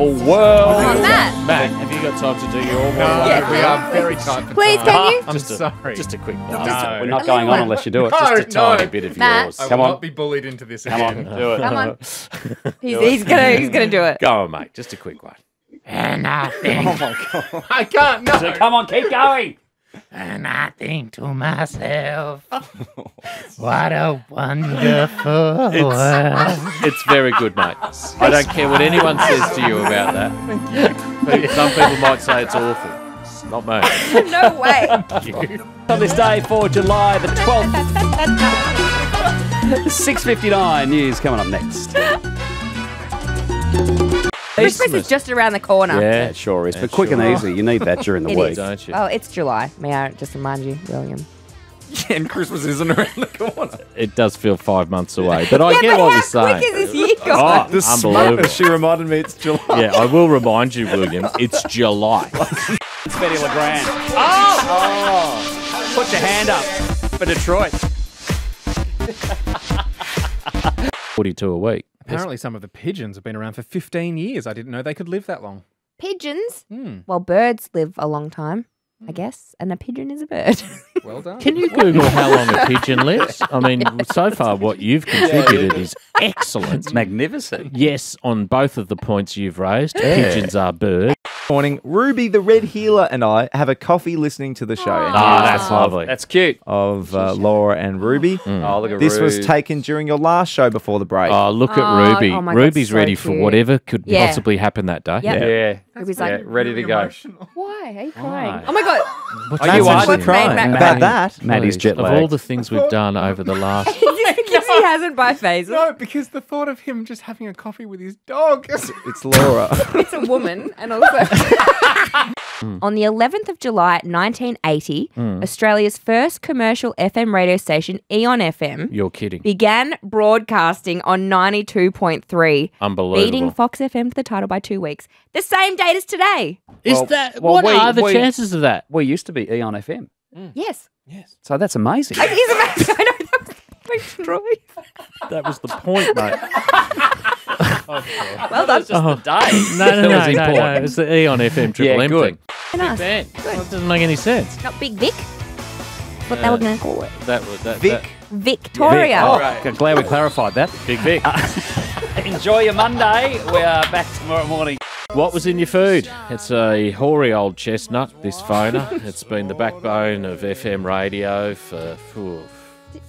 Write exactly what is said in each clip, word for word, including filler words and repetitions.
World. Matt. Matt, have you got time to do your homework? No, yeah, we are very tight. Please, time. can you? I'm just a, sorry. Just a quick one. No. No. We're not going on unless you do it. No, just a tiny no. bit of Matt. yours. I Come will on. not be bullied into this Come again. On, do it. Come on. He's, he's going he's gonna do it. Go on, mate. Just a quick one. And I think... Oh, my God. I can't. No. So come on, keep going. And I think to myself, what a wonderful it's, world. It's very good, mate. I don't care what anyone says to you about that. Thank you. Some people might say it's awful. Not me. No way. Thank you. On this day, fourth of July the twelfth, six fifty-nine news coming up next. Christmas is just around the corner. Yeah, it sure is. But quick and easy, you need that during the it week. Is, don't you? Oh, it's July. May I just remind you, William? Yeah, and Christmas isn't around the corner. It does feel five months away, but I yeah, get but what you're saying. How quick is this year gone? Oh, the unbelievable. She reminded me it's July. Yeah, I will remind you, William, it's July. It's Betty LeGrand. Oh! Oh! Put your hand up for Detroit. forty-two a week. Apparently some of the pigeons have been around for fifteen years. I didn't know they could live that long. Pigeons? Mm. Well, birds live a long time, I guess, and a pigeon is a bird. Well done. Can you Google how long a pigeon lives? I mean, yeah, so far what you've contributed yeah. is excellent. It's magnificent. Yes, on both of the points you've raised, yeah. pigeons are birds. Morning, Ruby the Red Healer and I have a coffee listening to the show. Oh, that's lovely. That's cute. Of uh, Laura and Ruby. Mm. Oh, look at This Ruby. was taken during your last show before the break. Oh, look oh, at Ruby. Oh my Ruby's God, so ready cute. for whatever could yeah. possibly happen that day. Yep. Yeah. yeah. Ruby's like, yeah, ready to go. Emotional. Why? Are you crying? Why? Oh, my God. What are you actually crying? Matt, Matt, about that? Maddie's jet lag. Of all the things we've done over the last... He hasn't by phase. No, because the thought of him just having a coffee with his dog. It's, it's Laura. It's a woman and also... mm. On the eleventh of July nineteen eighty, mm. Australia's first commercial F M radio station, Eon F M... You're kidding. ...began broadcasting on ninety-two point three. Unbelievable. Beating Fox F M to the title by two weeks. The same date as today. Is well, that... Well, what we, are the we, chances of that? We used to be Eon F M. Mm. Yes. Yes. So that's amazing. It is amazing. I know. That was the point, mate. Okay. Well, that's just oh. the day. No, no, no, was no, no. It was the Eon F M Triple yeah, M good. thing. Big Ben. Well, that doesn't make any sense. Not Big Vic. What uh, they were going to call it. That was that. Vic. That. Victoria. Vic. Oh, right. I'm glad we clarified that. Big Vic. Uh, enjoy your Monday. We are back tomorrow morning. What was in your food? It's a hoary old chestnut, this phoner. It's been the backbone of F M radio for. for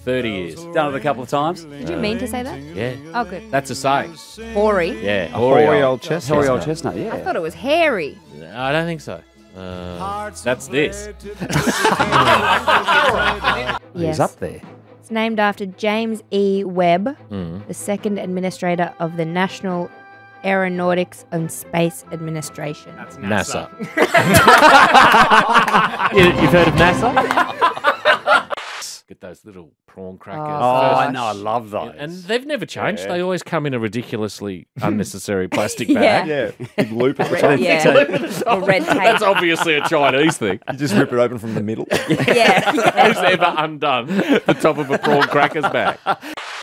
thirty years. Done it a couple of times. Did you mean to say that? Yeah. Oh, good. That's a saying. Hoary. Yeah. Hoary old chestnut. Hoary old chestnut, yeah. I thought it was hairy. No, I don't think so. Uh, that's this. Yes. He's up there. It's named after James E. Webb, mm. the second administrator of the National Aeronautics and Space Administration. That's NASA. NASA. you, you've heard of NASA? Get those little prawn crackers. Oh, I know, I love those. And they've never changed. Yeah. They always come in a ridiculously unnecessary plastic bag. Yeah. yeah. Big loop at the top. Yeah. Red tape. That's obviously a Chinese thing. You just rip it open from the middle. Yeah. Who's ever undone the top of a prawn cracker's bag?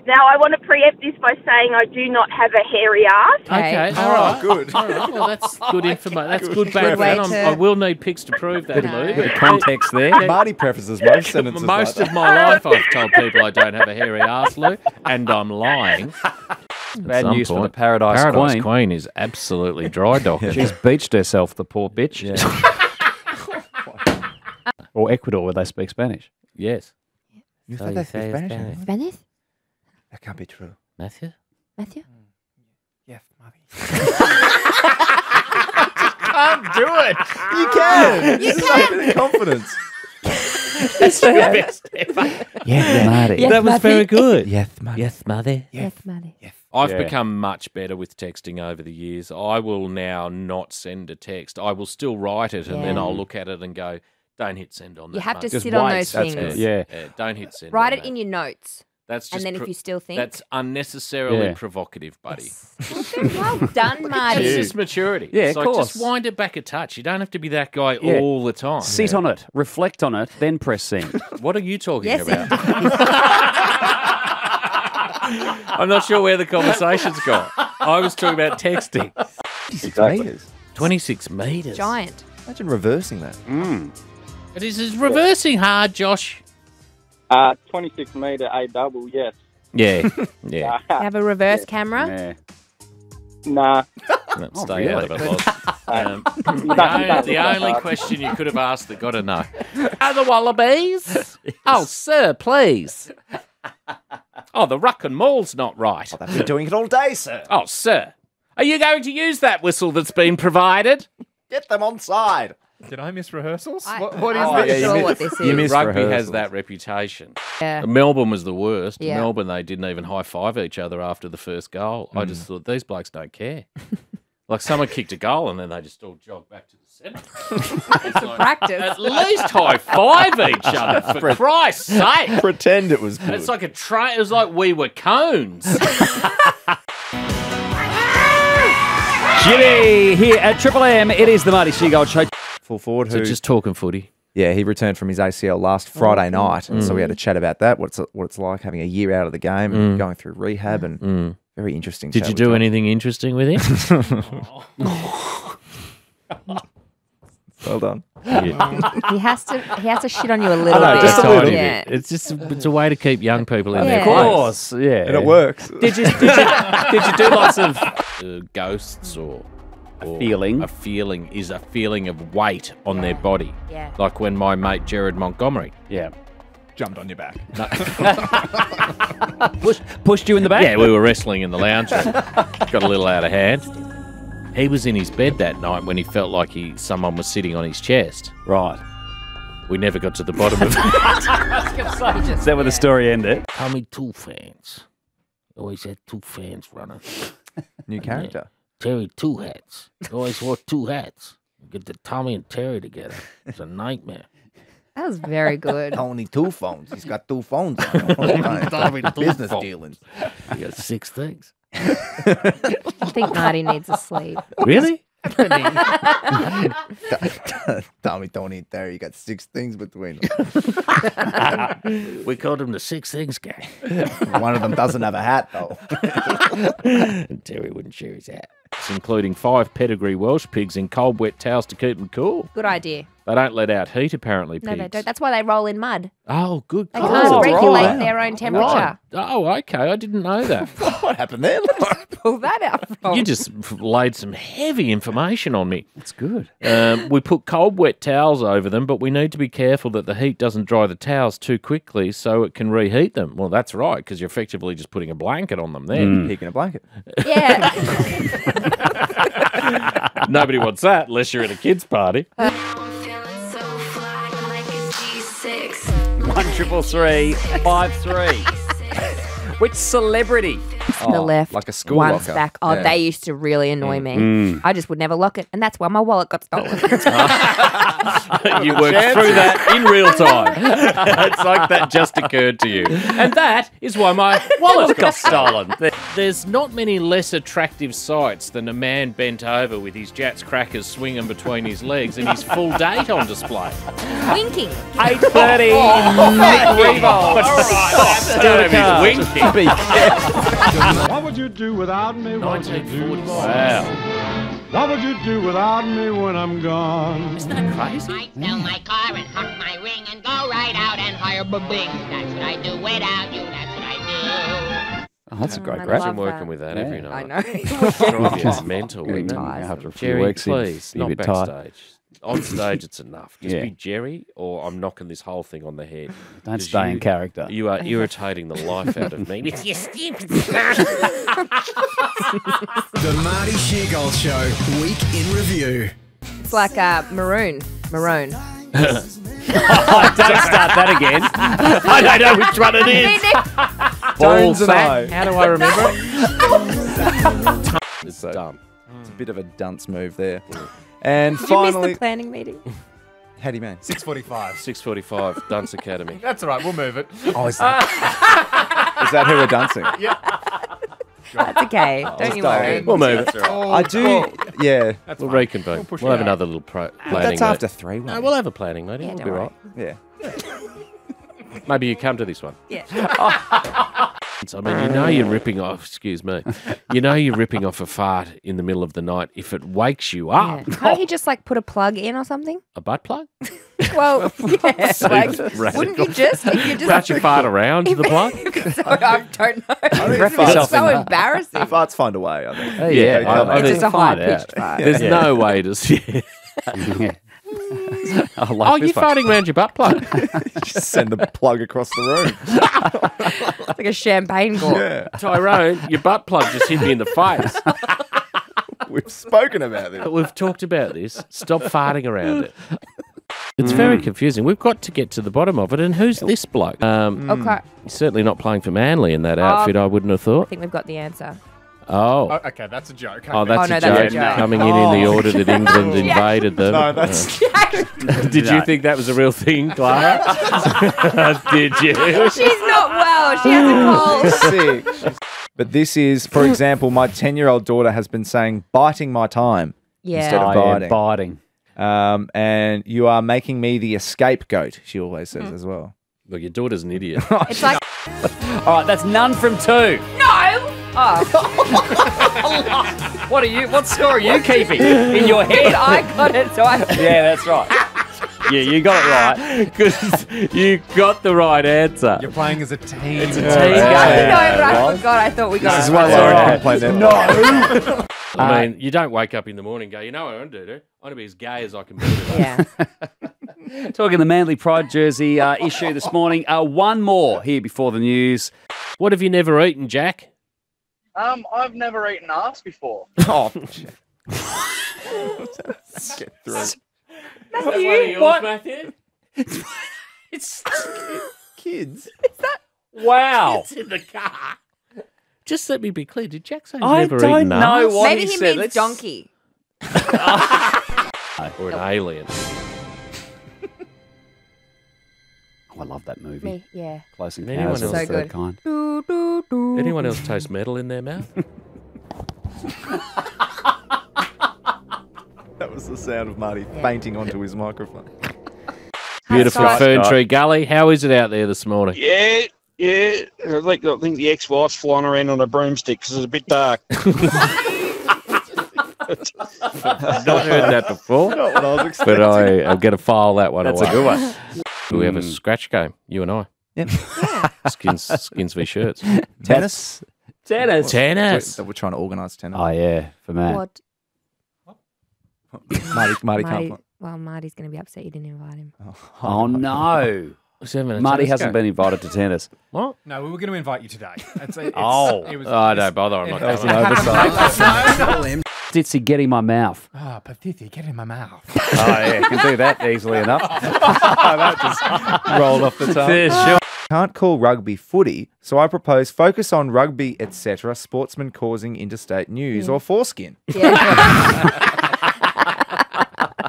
Now, I want to preempt this by saying I do not have a hairy ass. Okay. okay. All right. Oh, good. All right. Well, that's good oh information. That's good, good background. To... I will need pics to prove that, no. Lou. Bit of context there. Marty prefaces most sentences Most like of that. my life I've told people I don't have a hairy ass, Lou, and I'm lying. Bad news point. for the Paradise, Paradise Queen. Paradise Queen is absolutely dry docked. Yeah. She's beached herself, the poor bitch. Yeah. Or Ecuador, where they speak Spanish. Yes. You so thought they speak Spanish? Spanish? Spanish? That can't be true. Matthew? Matthew? Mm. Yes, Matthew. Can't do it. You can. You this can. Is like confidence. That's the best ever. Yes, Marty. Yes, that was Marty. very good. Yes, Marty. Yes, Marty. Yes, Marty. Yes. I've yeah. become much better with texting over the years. I will now not send a text. I will still write it, and yeah. then I'll look at it and go, "Don't hit send on that." You have Marty. to sit Just on wait. those That's things. Yeah. yeah. Don't hit send. Write on it that. in your notes. That's just and then if you still think... That's unnecessarily yeah. provocative, buddy. Yes. Well done, Marty. It's just maturity. Yeah, it's of like, course. Just wind it back a touch. You don't have to be that guy yeah. all the time. Sit yeah. on it, reflect on it, then press send. What are you talking yes, about? I'm not sure where the conversation's gone. I was talking about texting. twenty-six exactly. metres. twenty-six metres. Giant. Imagine reversing that. Mm. But is, is reversing yeah. hard, Josh? Uh, twenty-six metre A double, yes. Yeah, yeah. Uh, have a reverse yeah. camera? Nah. nah. Let's stay oh, really? out of it, Loz. Um, the, only, the only question you could have asked that got to know. Are the wallabies? Oh, sir, please. Oh, the ruck and maul's not right. Oh, they've been doing it all day, sir. Oh, sir. Are you going to use that whistle that's been provided? Get them on side. Did I miss rehearsals? I, what, what is oh, this? Yeah, you miss, this is. You miss Rugby rehearsals. has that reputation. Yeah. Melbourne was the worst. Yeah. Melbourne, they didn't even high-five each other after the first goal. Mm. I just thought, these blokes don't care. Like, someone kicked a goal and then they just all jogged back to the centre. It's like, practice. At least high-five each other, for Pre Christ's sake. Pretend it was good. It's like a train. It was like we were cones. Jimmy here at Triple M. It is the Marty Sheargold Show. Full forward who... So just talking footy. Yeah, he returned from his A C L last Friday oh, night, and mm. so we had a chat about that, what's what it's like having a year out of the game mm. and going through rehab, and mm. very interesting. Did you do time. anything interesting with him? oh. Well done. Yeah. He has to he has to shit on you a little know, bit. Just a little yeah. bit. It's just it's a way to keep young people in yeah. their place. Of course, yeah. And it works. Did you did you, did you do lots of uh, ghosts or... A feeling. A feeling is a feeling of weight on yeah. their body. Yeah. Like when my mate Jared Montgomery. Yeah. Jumped on your back. No. Push, pushed you in the back? Yeah, we were wrestling in the lounge. Got a little out of hand. He was in his bed that night when he felt like he someone was sitting on his chest. Right. We never got to the bottom of it. I was say, is that where yeah. the story ended? Tommy Two Fans. Always had two fans running. New character. Yeah. Terry Two Hats. He always wore two hats. Get the Tommy and Terry together. It's a nightmare. That was very good. Tony Two Phones. He's got two phones on him. Tommy Two Business phones. Dealings. You got six things. I think Marty needs a sleep. Really? Tommy, Tony and Terry. You got six things between them. We called him the Six Things Guy. One of them doesn't have a hat, though. And Terry wouldn't share his hat. Including five pedigree Welsh pigs in cold, wet towels to keep them cool. Good idea. They don't let out heat, apparently, pigs. No, they don't. That's why they roll in mud. Oh, good. They can't oh, regulate right. their own temperature. Right. Oh, okay. I didn't know that. What happened there? What did you pull that out from? You just laid some heavy information on me. That's good. Um, we put cold, wet towels over them, but we need to be careful that the heat doesn't dry the towels too quickly so it can reheat them. Well, that's right, because you're effectively just putting a blanket on them then. Mm. Picking a blanket. Yeah. Nobody wants that unless you're at a kid's party. one triple three five three. Which celebrity? Oh, the left. Like a school once locker. Back. Oh, yeah. They used to really annoy me. Mm. I just would never lock it, and that's why my wallet got stolen. You worked Chance. through that in real time. It's like that just occurred to you. And that is why my wallet got stolen. There's not many less attractive sights than a man bent over with his Jats crackers swinging between his legs and his full date on display. Winking. eight thirty. Oh, Nick Revolt. Right, winking. Be careful. What would you do without me? What would you do? Wow. What would you do without me when I'm gone? Isn't that crazy? I'd sell my car and huck my ring and go right out and hire a bling. That's what I do without you. That's what I do. Oh, that's a great grab. Imagine working that. with that yeah. every night. I know. It's mental. We're tired. After a few Jerry, weeks, please, not backstage. Tired. On stage, it's enough. Just yeah. be Jerry, or I'm knocking this whole thing on the head. Don't stay you, in character. You are irritating the life out of me with your stupid stuff. The Marty Sheargold Show, Week in Review. It's like uh, Maroon. Maroon. Oh, don't start that again. I don't know which one it is. Balls back. How do I remember it? It's so dumb. It's a bit of a dunce move there. And Did finally, you miss the planning meeting? How do you mean? six forty-five. six forty-five, Dunce Academy. That's all right. We'll move it. Oh, is that, is that who we're dancing? Yeah. That's okay. Oh, don't you worry. We'll move it. Right. Oh, I do. Oh. Yeah. That's we'll reconvene. We'll, we'll have out. another little pro planning. That's after three. No, we'll have a planning meeting. Yeah, we'll be right. right. Yeah. Maybe you come to this one. Yeah. Oh. I mean, you know you're ripping off, excuse me, you know you're ripping off a fart in the middle of the night if it wakes you up. Yeah. Can't you just, like, put a plug in or something? A butt plug? Well, yeah, like, wouldn't you just? If you just wrap your fart around if, the plug? So, I don't know. It's, it's so in embarrassing. Farts find a way, I think. Oh, yeah, yeah, I, I it's just a high-pitched fart. There's yeah. no way to see it. I like oh, you're farting around your butt plug. Just send the plug across the room. It's like a champagne cork. Yeah. Tyrone, your butt plug just hit me in the face. We've spoken about this. We've talked about this. Stop farting around it. It's mm. very confusing. We've got to get to the bottom of it. And who's this bloke? Um, okay. Certainly not playing for Manly in that outfit, um, I wouldn't have thought. I think we've got the answer. Oh. oh. Okay, that's a joke. Oh, that's, oh, no, a, that's joke. a joke. Coming oh. in in the order that England invaded them. No, that's... Uh. Did you think that was a real thing, Clara? Did you? She's not well. She has a cold. She's sick. But this is, for example, my ten-year-old daughter has been saying, biting my time yeah. instead of biting. Oh, yeah, biting. Um, and you are making me the escape goat, she always says mm. as well. Look, your daughter's an idiot. It's like... All right, that's none from two. No! Oh. What are you? What score are you keeping in your head? I got it. So I... Yeah, that's right. Yeah, you got it right because you got the right answer. You're playing as a team. It's a team. Yeah. Yeah. No, but I forgot. I thought we got this it. This is why Lauren can play. No. I mean, you don't wake up in the morning and go, you know what I want to do? I want to be as gay as I can be today. Yeah. Talking the Manly Pride jersey uh, issue this morning. Uh, one more here before the news. What have you never eaten, Jack? Um, I've never eaten arse before. Oh, shit. Let's get through. That's That's you? Yours, what? Matthew? It's, it's kids. Is that? Wow. Kids in the car. Just let me be clear. Did Jack say I never eaten arse? I don't know what Maybe he, he said. Maybe he means donkey. Or an alien. Oh, I love that movie. Me, yeah. Close Encounters of the Third Kind. Do, do, do. Anyone else taste metal in their mouth? That was the sound of Marty yeah. fainting onto his microphone. Beautiful Hi, Fern Tree Gully. How is it out there this morning? Yeah, yeah. I think, I think the ex-wife's flying around on a broomstick because it's a bit dark. I've not heard that before. Not what I was expecting. But I, I'm going to file that one That's away. That's a good one. We have a scratch game, you and I. Yep. Yeah. Skins, skins v shirts. Tennis? Tennis. Tennis. We're trying to organise tennis. Oh, yeah, for Matt. What? Marty, Marty, Marty can't. Well, Marty's going to be upset you didn't invite him. Oh, oh no. Marty hasn't go. been invited to tennis. What? No, we were going to invite you today. It's, it's, oh, it was, oh no, bother. I'm not going to. That was an oversight. Ditsy, get in my mouth. Ah, oh, Patithy, get in my mouth. Oh, yeah, you can do that easily enough. That just rolled off the tongue. Yeah, sure. Can't call rugby footy, so I propose focus on rugby, et cetera, sportsmen causing interstate news, mm. or foreskin. Yeah.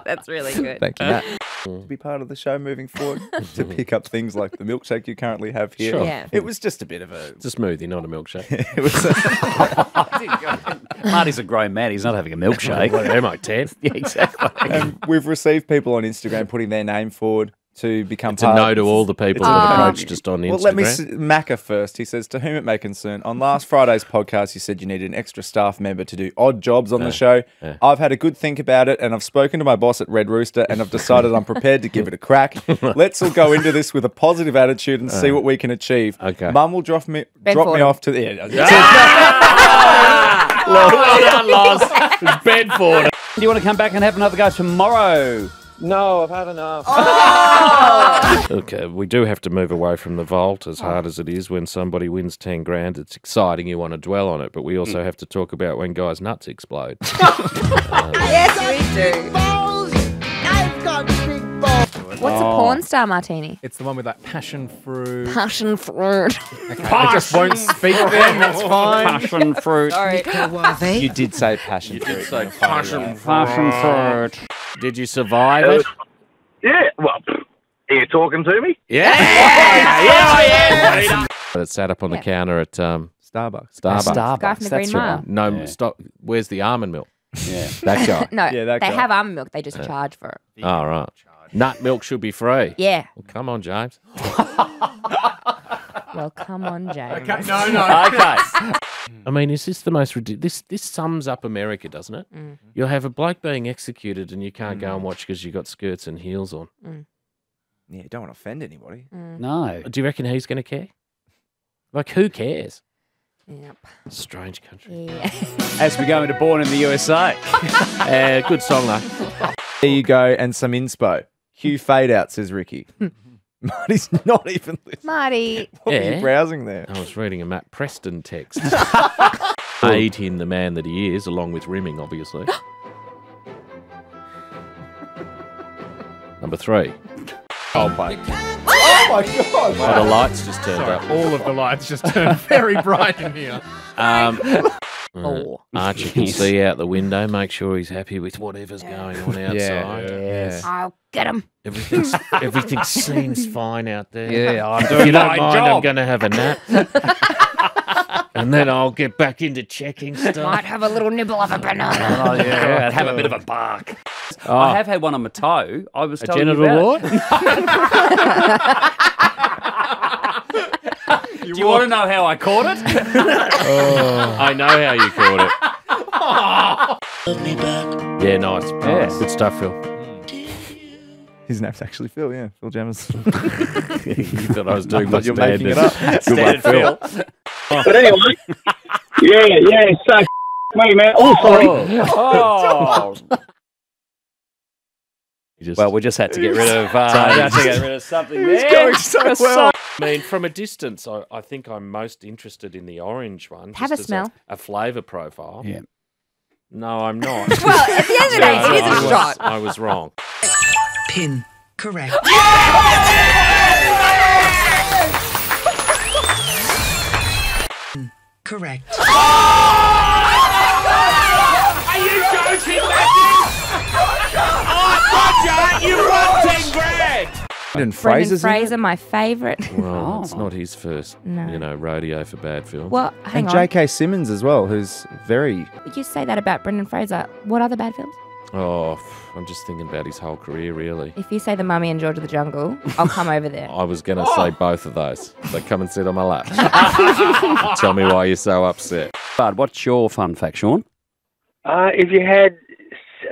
That's really good. Thank you, Matt. To be part of the show moving forward, to pick up things like the milkshake you currently have here. Sure. Yeah. It was just a bit of a... It's a smoothie, not a milkshake. It was a... Marty's a grown man. He's not having a milkshake. M I ten. Yeah, exactly. Um, we've received people on Instagram putting their name forward to become part... To no to all the people that uh, approached us on Instagram. Well, let me... Macca first. He says, to whom it may concern, on last Friday's podcast, you said you needed an extra staff member to do odd jobs on no, the show. No. I've had a good think about it, and I've spoken to my boss at Red Rooster, and I've decided I'm prepared to give it a crack. Let's all go into this with a positive attitude and uh, see what we can achieve. Okay. Mum will drop me, drop me off to the... Yeah, yeah. Well done, Lars. Bedford. Do you want to come back and have another go tomorrow? No, I've had enough. Oh! Okay, we do have to move away from the vault, as hard as it is. When somebody wins ten grand, it's exciting. You want to dwell on it, but we also have to talk about when guys' nuts explode. um, yes, we do. I've got big balls. What's oh. a porn star martini? It's the one with that passion fruit. Passion fruit. Okay, passion I just won't speak then. That's fine. Passion fruit. Sorry. You did say passion you fruit. You did say passion fruit. Passion fruit. Did you survive it? Yeah. Well, are you talking to me? Yeah. Yeah, yeah. yeah. It sat up on yeah. the counter at um, Starbucks. Starbucks. Starbucks. Guy from the That's Green Mile. Right. No, yeah. stop. Where's the almond milk? Yeah, that guy. No, yeah, that they guy. have almond milk. They just yeah. charge for it. All oh, right. Nut milk should be free. Yeah. Well, come on, James. Well, come on, James. Okay. No, no. Okay. I mean, is this the most ridiculous? This sums up America, doesn't it? Mm. You'll have a bloke being executed and you can't mm. go and watch because you've got skirts and heels on. Mm. Yeah, you don't want to offend anybody. Mm. No. Do you reckon he's going to care? Like, who cares? Yep. Strange country. Yeah. As we go into Born in the U S A. uh, good song, though. There you go, and some inspo. Hugh fade out, says Ricky. Marty's not even listening. Marty. What yeah. were you browsing there? I was reading a Matt Preston text. Made him the man that he is, along with rimming, obviously. Number three. Oh, my oh my God. Oh, the lights just turned Sorry, up. All of the lights just turned very bright in here. Um, oh. Archie can see out the window, make sure he's happy with whatever's going on outside. Yeah, yeah, yeah. I'll get him. Everything's, everything seems fine out there. Yeah, I'm doing if you don't my mind, job. I'm going to have a nap. And then I'll get back into checking stuff. Might have a little nibble of a banana. Oh, yeah, I'd have a bit of a bark. Oh. I have had one on my toe. I was a telling genital you about it. Do you, you want to know how I caught it? Oh. I know how you caught it. Oh. Yeah, nice. Yeah. Oh, good stuff, Phil. His name's actually Phil, yeah. Phil Jammers. You thought I was doing my standard. You're making it up. Standard Phil. Oh. But anyway, yeah, yeah, so me, man. Oh, sorry. Oh. Oh. Just, well, we just had to get rid of. Uh, we had to get rid of something. It was going so well. I mean, from a distance, I, I think I'm most interested in the orange one. Have a smell. A, a flavour profile. Yeah. No, I'm not. Well, at the end of the day, it is a shot. I was wrong. Pin correct. Pin correct. Oh! Are you joking, Matthew? You won ten grand. Brendan Fraser, Fraser my favourite. Well, oh. It's not his first, no. you know, rodeo for bad films. Well, hang and J K. Simmons as well, who's very. Would you say that about Brendan Fraser? What other bad films? Oh, I'm just thinking about his whole career, really. If you say The Mummy and George of the Jungle, I'll come over there. I was going to oh. say both of those. So come and sit on my lap. Tell me why you're so upset. Bud, what's your fun fact, Sean? Uh, if you had.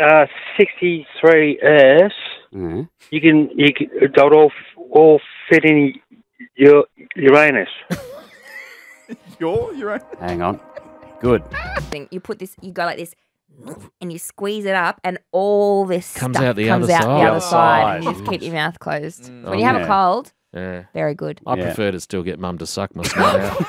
Uh, sixty-three Earths. Mm. You can you can they'll all all fit in your Uranus. Your Uranus. Hang on. Good. You put this. You go like this, and you squeeze it up, and all this comes stuff out the comes other out side. The other side. And you just keep your mouth closed. Mm. When you have yeah. a cold. Yeah. Very good. I yeah. prefer to still get mum to suck my snout out.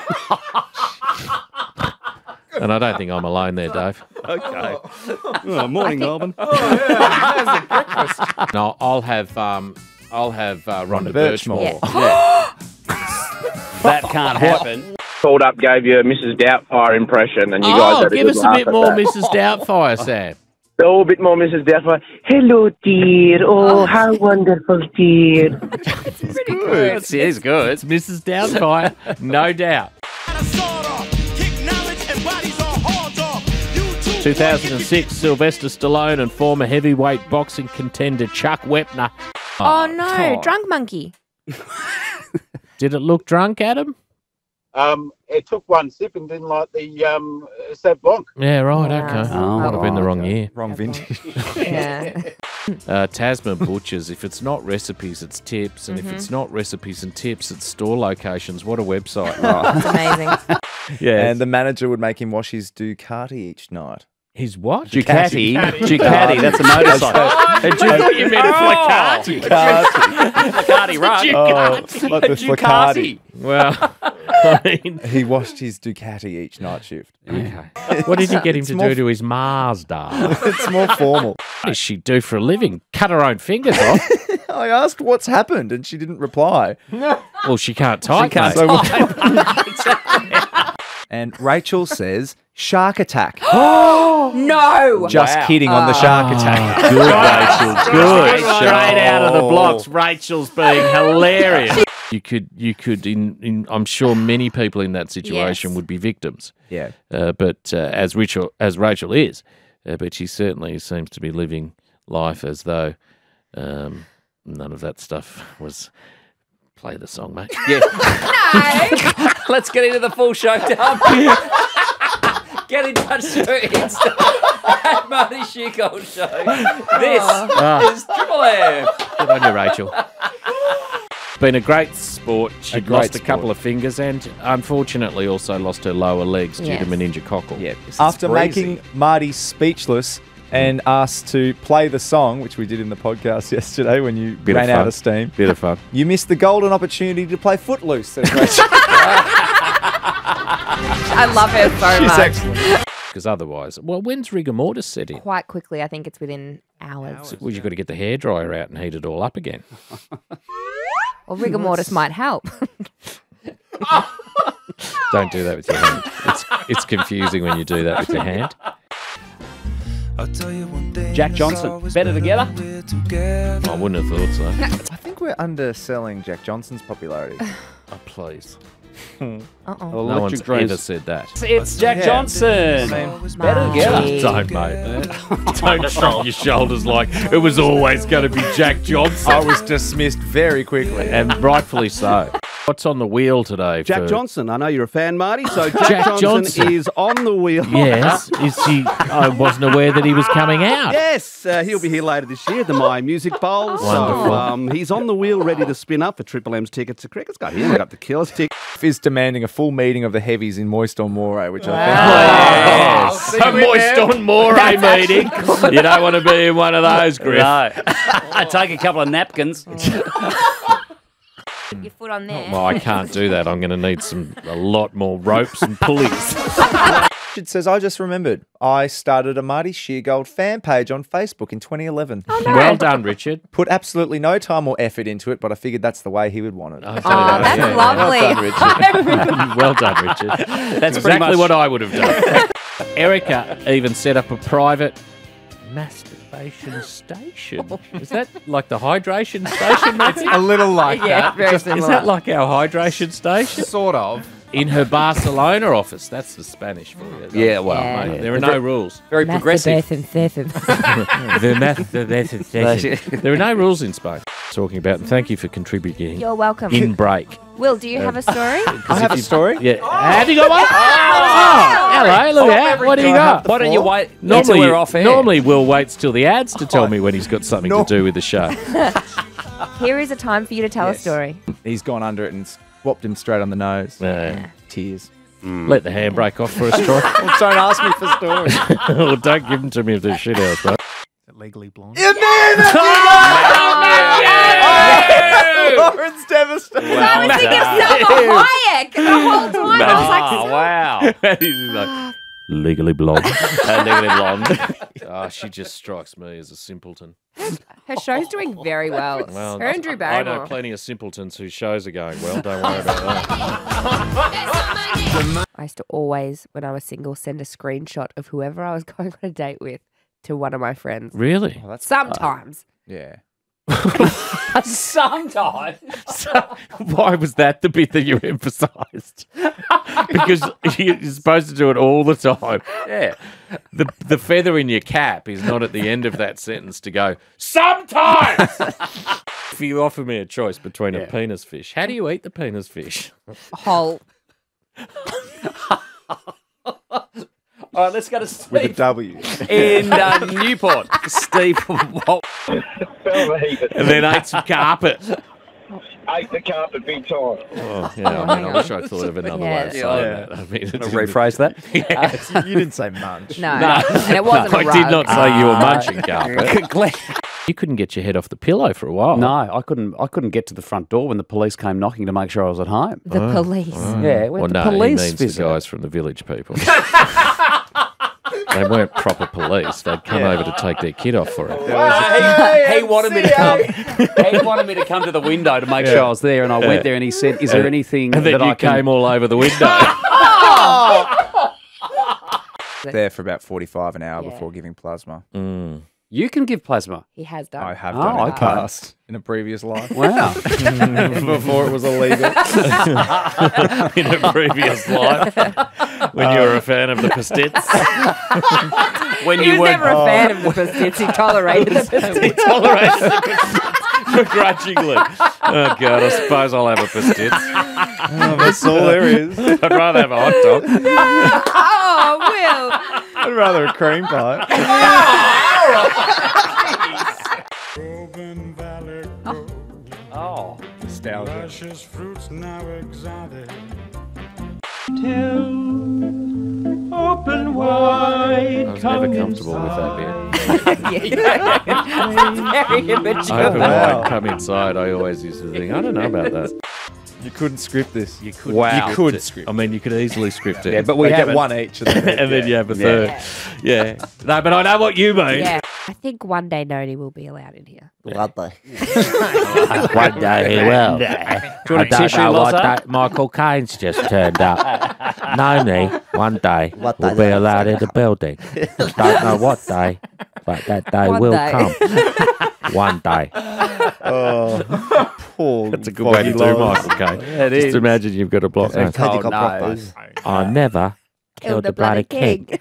And I don't think I'm alone there, Dave. Okay. Oh, morning, Melbourn. Oh, yeah. How's the breakfast? No, I'll have, um, I'll have uh, Rhonda Birchmore. Yeah. Yeah. That can't happen. Called up, gave you a Missus Doubtfire impression, and you oh, guys had a give good us laugh a bit more that. Missus Doubtfire, Sam. Oh, a bit more Missus Doubtfire. Hello, dear. Oh, oh. How wonderful, dear. It's pretty good. good. It's, it's good. It's Missus Doubtfire, no doubt. two thousand six, Sylvester Stallone and former heavyweight boxing contender Chuck Wepner. Oh, oh no, oh. drunk monkey. Did it look drunk, Adam? Um, it took one sip and didn't like the um, Sauv Blanc. Yeah, right, wow. okay. Oh, might have been the wrong God. year. Wrong vintage. Yeah. Uh, Tasman Butchers, if it's not recipes, it's tips. And mm-hmm. if it's not recipes and tips, it's store locations. What a website. That's amazing. Yeah, and the manager would make him wash his Ducati each night. His what? Ducati. Ducati, Ducati that's a motorcycle. I thought you meant a Ducati. Ducati, right? Ducati. Like the Ducati. Well, I mean. He washed his Ducati each night shift. Okay. What did you get him to do to his Mazda? It's more formal. What does she do for a living? Cut her own fingers off? I asked what's happened and she didn't reply. Well, she can't type. She can't type. And Rachel says, shark attack. Oh, no. Just wow. kidding on the shark oh, attack. Good, Rachel. Good. Straight out of the blocks, Rachel's being hilarious. You could, you could. In, in, I'm sure many people in that situation yes. would be victims. Yeah. Uh, but uh, as Rachel, as Rachel is, uh, but she certainly seems to be living life as though um, none of that stuff was Play the song, mate. Yeah. No. Let's get into the full show, Dom. Get in touch through Insta at Marty Sheargold Show. This oh. is Triple M. Good on you, Rachel. Been a great sport. She lost sport. a couple of fingers and unfortunately also lost her lower legs yes. due to meningococcal. Yeah, After breezy. making Marty speechless and asked to play the song, which we did in the podcast yesterday when you Bit ran of out of steam. Bit of fun. You missed the golden opportunity to play Footloose. I love her so She's much. Excellent. Because otherwise, well, when's rigor mortis set in? Quite quickly. I think it's within hours. hours well, you've yeah. got to get the hairdryer out and heat it all up again. Or rigor mortis might help. Don't do that with your hand. It's, it's confusing when you do that with your hand. I'll tell you one thing, Jack Johnson, better, better together. together. I wouldn't have thought so. I think we're underselling Jack Johnson's popularity. Oh, please. Uh oh. No one's gross. ever said that. It's Jack yeah. Johnson. Marty. Better together. Don't, mate. Don't shrug your shoulders like it was always going to be Jack Johnson. I was dismissed very quickly, and rightfully so. What's on the wheel today? Jack for... Johnson. I know you're a fan, Marty. So Jack, Jack Johnson, Johnson is on the wheel. Yes. Is he? I wasn't aware that he was coming out. Yes. Uh, he'll be here later this year at the My Music Bowl. Wonderful. So um, he's on the wheel, ready to spin up for Triple M's tickets to Cricket's Cup. He's got the Killers ticket. Is demanding a full meeting of the heavies in Moist on Moray, which wow. I think. Oh, yes. A Moist on Moray meeting. You don't want to be in one of those, Griff. No. I take a couple of napkins. Your foot on there. Well, I can't do that. I'm going to need some a lot more ropes and pulleys. Richard says, I just remembered. I started a Marty Sheargold fan page on Facebook in twenty eleven. Oh, no. Well done, Richard. Put absolutely no time or effort into it, but I figured that's the way he would want it. Oh, oh that's yeah. lovely. Well done, well done, Richard. That's exactly much... what I would have done. Erica even set up a private masturbation station. Is that like the hydration station? It's a little like yeah, that. Just, is that like our hydration station? Sort of. In her Barcelona office. That's the Spanish for you. Yeah, well, yeah. Mate, there are no rules. Very progressive. There are no rules in Spain. Talking about, and thank you for contributing. You're welcome. In break. Will, do you um, have a story? I have a story. Yeah. Oh. Have you got one? Oh. Oh. Hello, look at that. What do you got? Why don't you wait normally, until we're off air? Normally, Will waits till the ads to tell me when he's got something no. to do with the show. Here is a time for you to tell yes. a story. He's gone under it and whopped him straight on the nose. Yeah. Tears. Mm. Let the handbrake off for a story. Well, don't ask me for stories. Well, don't give them to me if they're shit out, though. Legally Blonde. Yeah, man, that's oh, oh, yeah. oh, Lauren's devastated. Wow. I was thinking of Selma Hayek the whole time. No. I was like, oh, wow. like, Legally Blonde. uh, Legally Blonde. Oh, she just strikes me as a simpleton. Her show's doing very well. well Her Andrew Barrymore. I know plenty of simpletons whose shows are going well. Don't worry about that. I used to always, when I was single, send a screenshot of whoever I was going on a date with to one of my friends. Really? Oh, that's Sometimes. Uh, yeah. Sometimes. So, why was that the bit that you emphasised? Because you're supposed to do it all the time. Yeah. The the feather in your cap is not at the end of that sentence to go, sometimes. If you offer me a choice between yeah. a penis fish, how do you eat the penis fish? Whole. All right, let's go to Steve. With a W. In uh, Newport. Steve Walt. And then ate some carpet. Ate the carpet big time. Oh, yeah, I mean, I wish I thought of another yeah. way of saying yeah. that. I mean, Can I rephrase that? Yes. Uh, you didn't say munch. No. no. And it wasn't no, a rug. I did not say you were munching carpet. You couldn't get your head off the pillow for a while. No, I couldn't I couldn't get to the front door when the police came knocking to make sure I was at home. The oh. police. Oh. Yeah, well, the no, police he means visit. the guys from the village people. They weren't proper police. They'd come yeah. over to take their kid off for it. He, he wanted me to come. He wanted me to come to the window to make yeah. sure I was there, and I yeah. went there, and he said, "Is yeah. there anything?" And then that you I can... came all over the window. oh. There for about forty-five an hour yeah. before giving plasma. Mm. You can give plasma. He has done. I have done. Oh, I passed in a previous life. Wow. Before it was illegal. In a previous life. When um, you were a fan of the Pistits. When he you was never a fan oh. of the Pistits. He tolerated the Pistits. He tolerated the Pistits. Begrudgingly. Oh, God, I suppose I'll have a pastitz. Oh, that's all there is. I'd rather have a hot dog. No. Oh, Will. I'd rather a cream pie. Oh. Oh. Nostalgia. Open wide. I was never comfortable inside. With that bit. Yeah, yeah. Very immature. Open wow. wide, come inside. I always used to think, I don't know about that. You couldn't script this. You couldn't. Wow. You could script. I mean, you could easily script it. Yeah, but we had one each, and then, and yeah. then you have a third. Yeah. yeah. No, but I know what you mean. Yeah. I think one day Noni will be allowed in here. One day. One day he will. Do you want I a tissue, Loza? Michael Caine's just turned up. Noni, one day, what will day be allowed in the building. Don't know what day, but that day one will day. come. One day. Oh, poor That's a good way to do Michael Caine. Yeah, just is. Imagine you've got a block nose. Oh, no. I never killed the bloody king. king.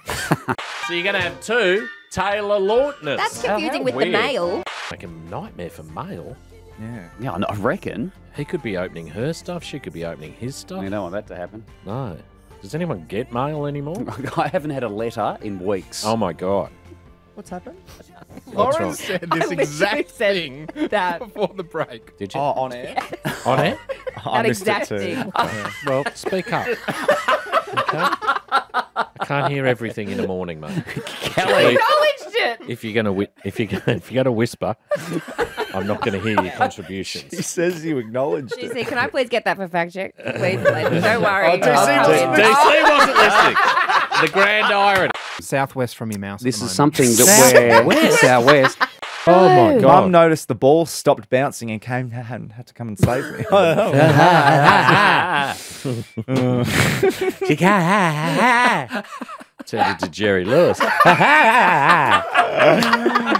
So you're going to have two... Taylor Lautners. That's confusing oh, with weird. The male. Like a nightmare for male. Yeah. Yeah, I reckon. He could be opening her stuff. She could be opening his stuff. You don't want that to happen. No. Does anyone get mail anymore? I haven't had a letter in weeks. Oh, my God. What's happened? Lauren said this exact thing that. Before the break. Did you? Oh, on air? Yeah. On air? I that missed exact it too. Thing. Oh. Well, speak up. Okay. I can't hear everything in the morning, mate. Kelly, acknowledged it. If you're gonna, if you if you're gonna whisper, I'm not gonna hear your contributions. She says you acknowledged it. D C, can I please get that for fact check? Please, please. Don't worry. Oh, D C wasn't listening. The grand irony. Southwest from your mouse. This is something that we're Southwest. Oh my God! Mum noticed the ball stopped bouncing and came and had to come and save me. She turned into Jerry Lewis. No, I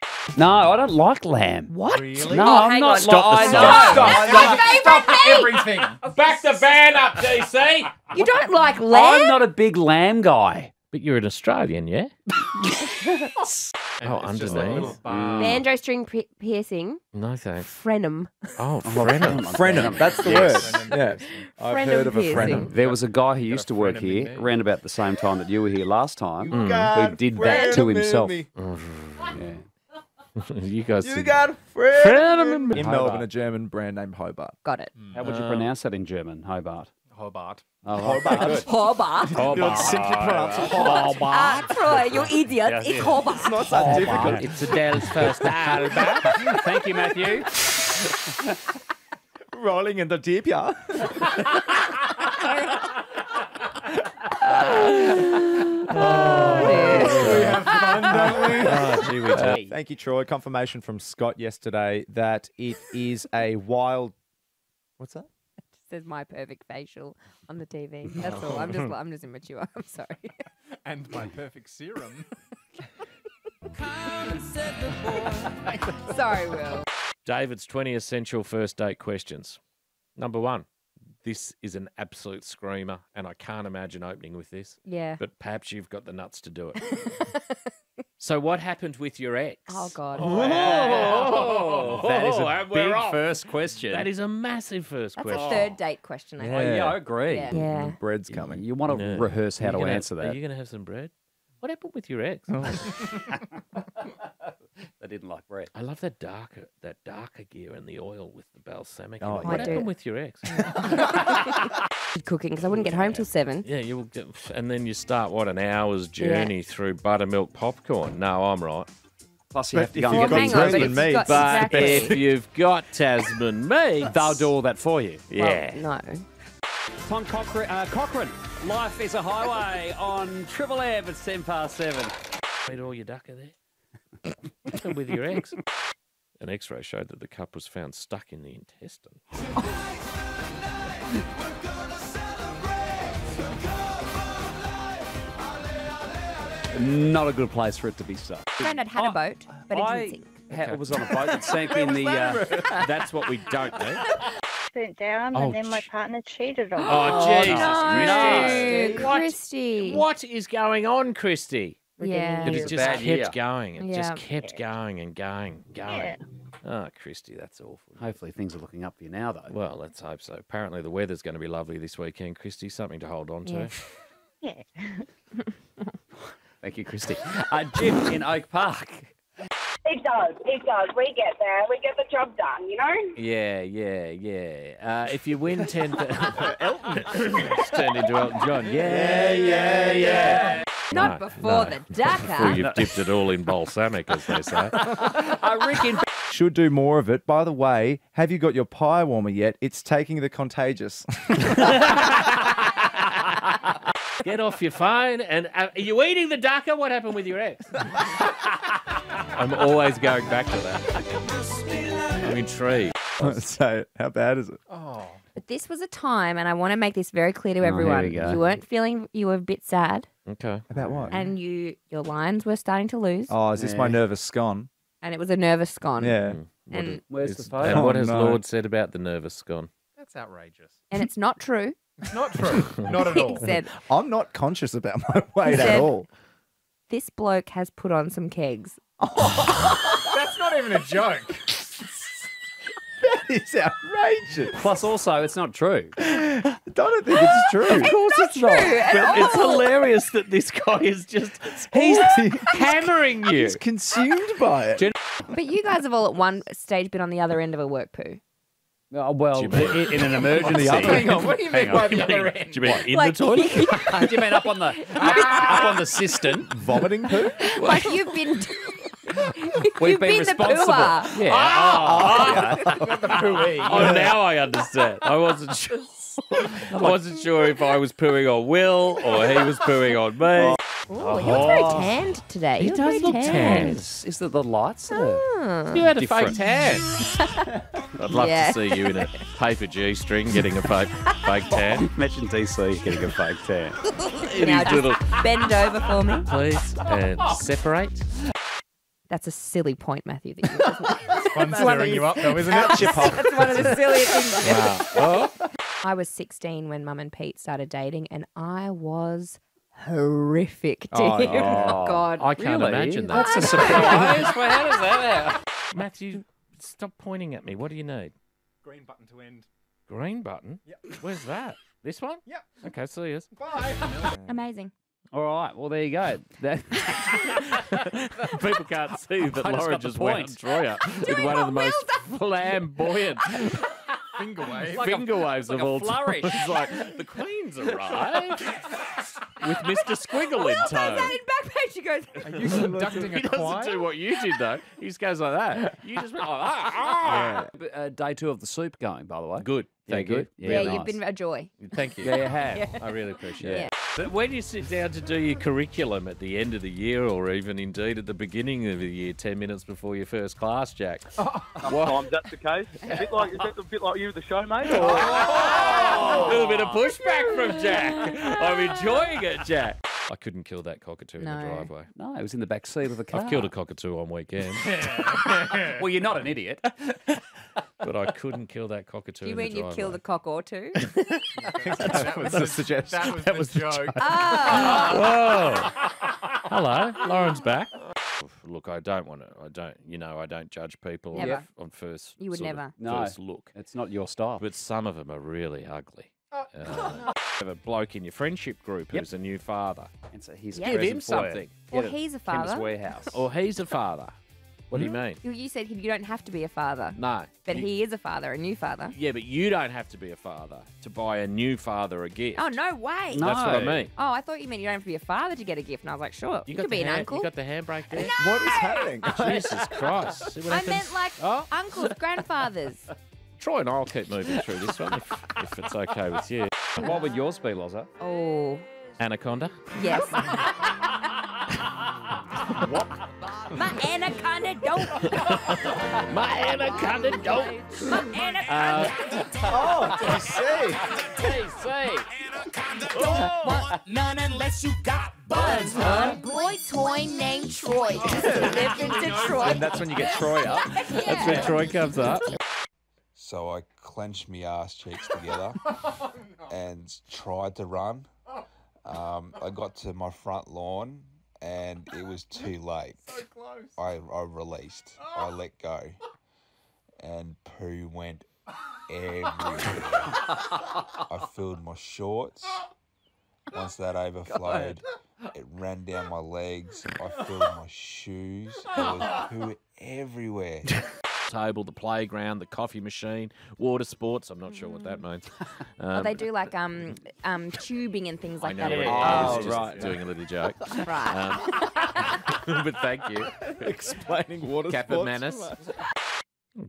don't like lamb. What? Really? No, oh, I'm not. Stop the song. Stop, stop, stop, stop everything. Back the band up, D C. You don't like lamb? I'm not a big lamb guy. But you're an Australian, yeah? Oh, underneath. Banjo string piercing. No thanks. Frenum. Oh, frenum. Frenum. That's the yes. word. Yes. I've frenum heard of piercing. A frenum. There was a guy who used to work here around about the same time that you were here last time mm. who did that to himself. Mm. Yeah. You guys. You got frenum. Frenum. In Hobart. Melbourne, a German brand named Hobart. Got it. Mm. How would you pronounce that in German, Hobart? Hobart. Oh, Hobart. Hobart. Hobart. You're simply pronouncing Hobart. Ah, Troy, you idiot. Yes, it's Hobart. It's not that difficult. It's Adele's first album. Thank you, Matthew. Rolling in the deep, yeah. Oh, dear. We have fun, don't we? Oh, gee, we do. Uh, thank you, Troy. Confirmation from Scott yesterday that it is a wild... What's that? There's my perfect facial on the T V. That's all. I'm just, I'm just immature. I'm sorry. And my perfect serum. Sorry, Will. David's twenty essential first date questions. Number one, this is an absolute screamer, and I can't imagine opening with this. Yeah. But perhaps you've got the nuts to do it. So what happened with your ex? Oh, God. Oh, wow. oh, that is a big off. first question. That is a massive first That's question. That's a third date question, I think. Yeah, yeah I agree. Yeah. yeah. Bread's coming. You, you want to no. rehearse how to gonna, answer that. Are you going to have some bread? What happened with your ex? Oh. They didn't like bread. I love that darker that darker gear and the oil with the balsamic. Oh, yeah. What I happened do. with your ex? Cooking, because I wouldn't get home till seven. Yeah, you will get, and then you start, what, an hour's journey yeah. through buttermilk popcorn. No, I'm right. Plus you but have to go and get Tasman mead. But, exactly. but if you've got Tasman mead, they'll do all that for you. Yeah. Well, no. Tom Cochran, uh, Cochran, Life is a Highway on Triple M at ten past seven. Eat all your ducker there. With your ex. An x-ray showed that the cup was found stuck in the intestine. Not a good place for it to be stuck. My friend had had oh, a boat, but it didn't sink. I okay. was on a boat that sank in the... Uh, that's what we don't do. Burnt down oh, and then my partner cheated on me. Oh, oh Jesus. No. no. What, Christy. What is going on, Christy? Yeah. But it just kept year. going. It yeah. just kept yeah. going and going, going. Yeah. Oh, Christy, that's awful. Hopefully things are looking up for you now, though. Well, let's hope so. Apparently the weather's going to be lovely this weekend, Christy. Something to hold on to. Yeah. yeah. Thank you, Christy. Uh, Jim in Oak Park. It does. It does. We get there. We get the job done, you know? Yeah, yeah, yeah. Uh, if you win ten... Elton. It's turned into Elton John. Yeah, yeah, yeah. Not no, before no. the Dakar. Before you've no. dipped it all in balsamic, as they say. uh, Rick in... Should do more of it. By the way, have you got your pie warmer yet? It's taking the contagious. Get off your phone. And uh, are you eating the Dakar? What happened with your ex? I'm always going back to that. I'm intrigued. So, how bad is it? Oh. But this was a time, and I want to make this very clear to everyone. Oh, here we go. You weren't feeling, you were a bit sad. Okay. About what? And you, your lines were starting to lose. Oh, is this yeah. my nervous scone? And it was a nervous scone. Yeah. Mm. And did, where's the phone? And what has oh, no. Lord said about the nervous scone? That's outrageous. And it's not true. It's not true. Not at all. Said, I'm not conscious about my weight said, at all. This bloke has put on some kegs. Oh, that's not even a joke. That is outrageous. Plus, also, it's not true. I don't think it's true. Of course it's not. It's, not. But it's hilarious that this guy is just, he's hammering you. He's consumed by it. But you guys have all at one stage been on the other end of a work poo. Oh, well, in, in an emergency. Hang on, what do you mean by the other end? Do you mean in like, the toilet? Do you mean up on the up on the cistern? Vomiting poo? Like you've been We've you've been, been responsible. The pooer. Yeah. Oh, oh, yeah. The pooey. Oh, now I understand. I wasn't sure. I wasn't sure if I was pooing on Will or he was pooing on me. Oh, you are very tanned today. He does look tanned. Is it the lights? Oh. You had a Different. fake tan. I'd love yeah. to see you in a paper G-string getting a fake, fake tan. Imagine D C getting a fake tan. Now just little... bend over for me. Please, and separate. That's a silly point, Matthew. That you just it's fun stirring you up, though, isn't it? Chip off. That's one of the silliest things wow. oh. I was sixteen when Mum and Pete started dating, and I was... horrific to oh, him. Oh, oh, God. I can't really? imagine that. That's a surprise. How does that out? Matthew, stop pointing at me. What do you need? Green button to end. Green button? Yep. Where's that? This one? Yep. Okay, see you. Bye. Amazing. All right, well, there you go. That... People can't see that Laura just, just went on Troy up with one of the most flamboyant... Finger waves. Like Finger waves like of all flourish. time. It's like, the Queen's arrived with Mister Squiggle in tow. That in Backpage, she goes... Are you conducting a choir? He doesn't do what you did, though. He just goes like that. You just went like that. Yeah. Uh, day two of the soup going, by the way. Good. Thank yeah, you. Good. Yeah, yeah nice. You've been a joy. Thank you. Yeah, you have. Yeah. I really appreciate yeah. it. But when you sit down to do your curriculum at the end of the year or even, indeed, at the beginning of the year, ten minutes before your first class, Jack. Oh. Sometimes that's the case. A bit like, is that a bit like you with the show, mate? Or... Oh. A little bit of pushback from Jack. I'm enjoying it, Jack. I couldn't kill that cockatoo no. in the driveway. No, it was in the back seat of the car. I've killed a cockatoo on weekends. Well, you're not an idiot. But I couldn't kill that cockatoo. You mean you killed a cock or two? That was the suggestion. That was, that was the joke. joke. Oh. Whoa. Hello, Lauren's back. Look, I don't want to. I don't. You know, I don't judge people never. on first. You would never. No, first look. It's not your style. But some of them are really ugly. Oh. Uh, have a bloke in your friendship group who's yep. a new father, and so he's give him something. Or he's a father. Warehouse. Or he's a father. What do you mean? You said you don't have to be a father. No. But you, he is a father, a new father. Yeah, but you don't have to be a father to buy a new father a gift. Oh, no way. No. That's what I mean. Oh, I thought you meant you don't have to be a father to get a gift. And I was like, sure, you, you could be an hand, uncle. You got the handbrake there? No! What is happening? Jesus Christ. See what I happens? meant like oh? uncles, grandfathers. Troy and I will keep moving through this one if, if it's okay with you. What would yours be, Lozza? Oh. Anaconda? Yes. What? My anaconda don't. My anaconda don't. My anaconda don't. Uh, oh, T C. T C. Oh. Want none unless you got buns, huh? Boy toy named Troy. Lived in Detroit. And that's when you get Troy up. Yeah. That's when Troy comes up. So I clenched my ass cheeks together oh, no. and tried to run. Um, I got to my front lawn. And it was too late. So close. I, I released. Oh. I let go. and poo went everywhere. I filled my shorts. Once that overflowed, God. It ran down my legs. I filled my shoes. There was poo everywhere. Table, the playground, the coffee machine, water sports. I'm not sure what that means. Um, well, they do like um, um, tubing and things like I know that. It, I was oh, just right, doing right. a little joke. Right. Um, but thank you. Explaining water Kappa sports. Manus. Right.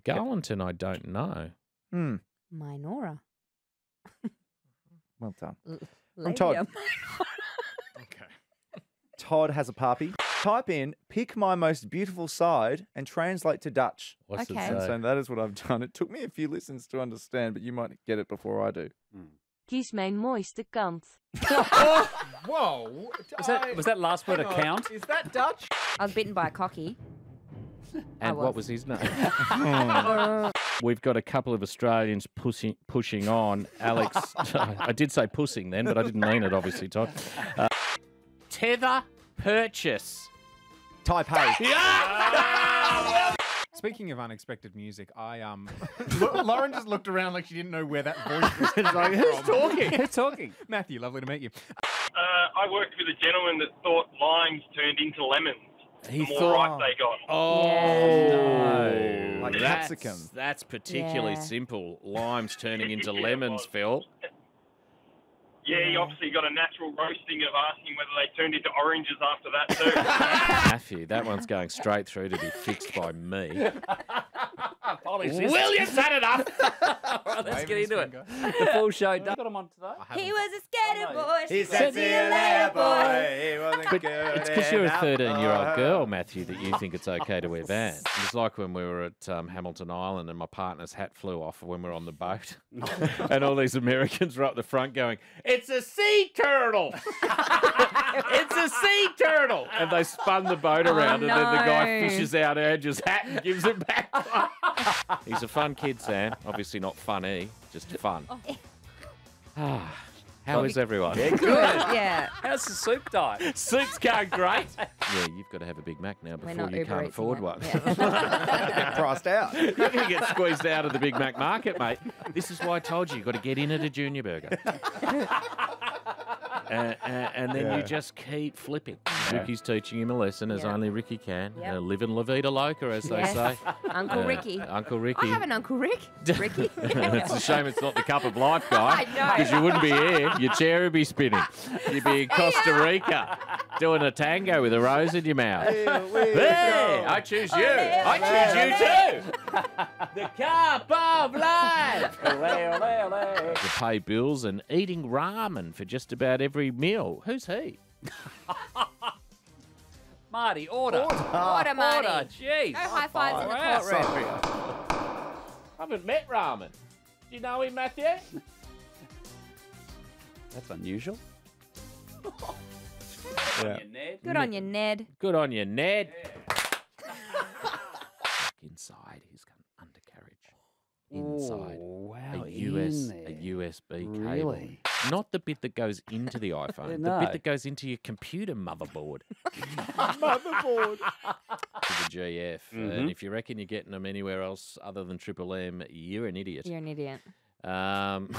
Garlington, I don't know. Mm. Minora. Well done. L I'm Todd. Okay. Todd has a puppy. Type in, pick my most beautiful side and translate to Dutch. What's okay. it so that is what I've done. It took me a few listens to understand, but you might get it before I do. Mm. Kies mijn mooiste kant. Whoa. Was that, was that last word a count? Is that Dutch? I was bitten by a cocky. And was. what was his name? We've got a couple of Australians pushing, pushing on. Alex, I did say pushing then, but I didn't mean it, obviously, Todd. Uh, tether purchase. Taipei. Yeah! Speaking of unexpected music, I um, Lauren just looked around like she didn't know where that voice was. Like, who's talking? Who's talking? Matthew, lovely to meet you. Uh, I worked with a gentleman that thought limes turned into lemons. He the more thought, ripe they got. Oh, yeah. no. Like that's, capsicum. That's particularly yeah. simple. Limes turning into lemons, Phil. Yeah, he obviously got a natural roasting of asking whether they turned into oranges after that too. Matthew, that one's going straight through to be fixed by me. William's had enough. Right, let's get into finger. it. The full show. Got him on today. He was a skater boy. He's a later boy. He wasn't but good it's because you're a thirteen-year-old girl, Matthew, that you think it's okay to wear bands. It's like when we were at um, Hamilton Island and my partner's hat flew off when we were on the boat, and all these Americans were up the front going, "It's a sea turtle! It's a sea turtle!" And they spun the boat around, oh, and no. then the guy fishes out Andrew's hat and gives it back. He's a fun kid, Sam. Obviously not funny, just fun. Oh. How well, is everyone? Yeah, good. Yeah. How's the soup diet? Soup's going great. Yeah, you've got to have a Big Mac now before you Uber can't afford one. Yeah. You're priced out. You're going to get squeezed out of the Big Mac market, mate. This is why I told you you've got to get in at a junior burger. Uh, uh, and then yeah. you just keep flipping. Yeah. Ricky's teaching him a lesson, as yeah. only Ricky can. Yep. Uh, live in La Vida Loca, as yes. they say. Uncle uh, Ricky. Uncle Ricky. I have an Uncle Rick. Ricky. It's a shame it's not the Cup of Life guy. Because you wouldn't be here. Your chair would be spinning. You'd be in Costa Rica doing a tango with a rose in your mouth. Hey, I choose you. I choose you too. The Cup of Life. You pay bills and eating ramen for just about every Every meal. Who's he? Marty, order. Order, order Marty. Order, jeez. No high fives in the courtroom. I haven't met Ramen. Do you know him, Matthew? That's unusual. Good yeah. on you, Ned. Good on you, Ned. Good on you, Ned. Yeah. Inside his undercarriage. Inside. Oh, wow. A, U S, In a U S B cable. Really? Not the bit that goes into the iPhone, no. the bit that goes into your computer motherboard. Motherboard. To the G F. Mm-hmm. And if you reckon you're getting them anywhere else other than Triple M, you're an idiot. You're an idiot. Um,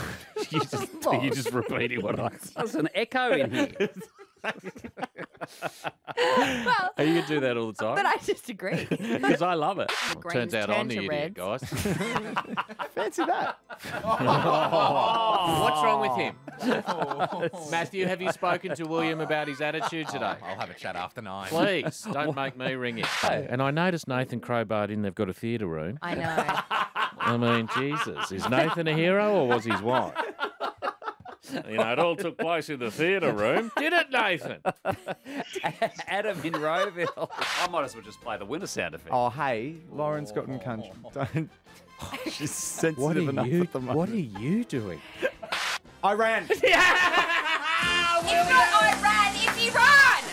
you just, you're just repeating what I said. There's an echo in here. Well, you can do that all the time. But I disagree. Because I love it. Well, turns out I'm the idiot, guys. Fancy that. Oh, oh, what's wrong with him? Oh. Matthew, have you spoken to William about his attitude today? I'll have a chat after nine. Please, don't make me ring it. And I noticed Nathan Crowbarred in, they've got a theatre room. I know. I mean, Jesus. Is Nathan a hero or was his wife? You know, it all took place in the theatre room. Did it, Nathan? Adam in Roeville. I might as well just play the winter sound effect. Oh, hey, Lauren's oh. gotten country. Don't. She's sensitive what enough you, at the moment. What are you doing? Iran. It's not Iran, it's Iran.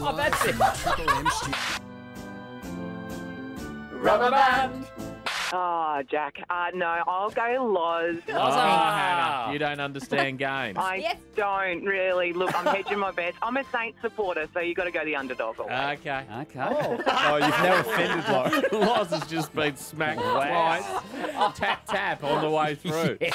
Oh, that's it. Rubber band. Oh, Jack. Uh, no, I'll go Loz. Oh, oh, Hannah, you don't understand games. I yes. don't really. Look, I'm hedging my bets. I'm a Saints supporter, so you've got to go the underdog. Always. Okay. Okay. Oh, oh you've now offended Loz. Loz has just been smacked right. Tap, tap on the way through. Yeah.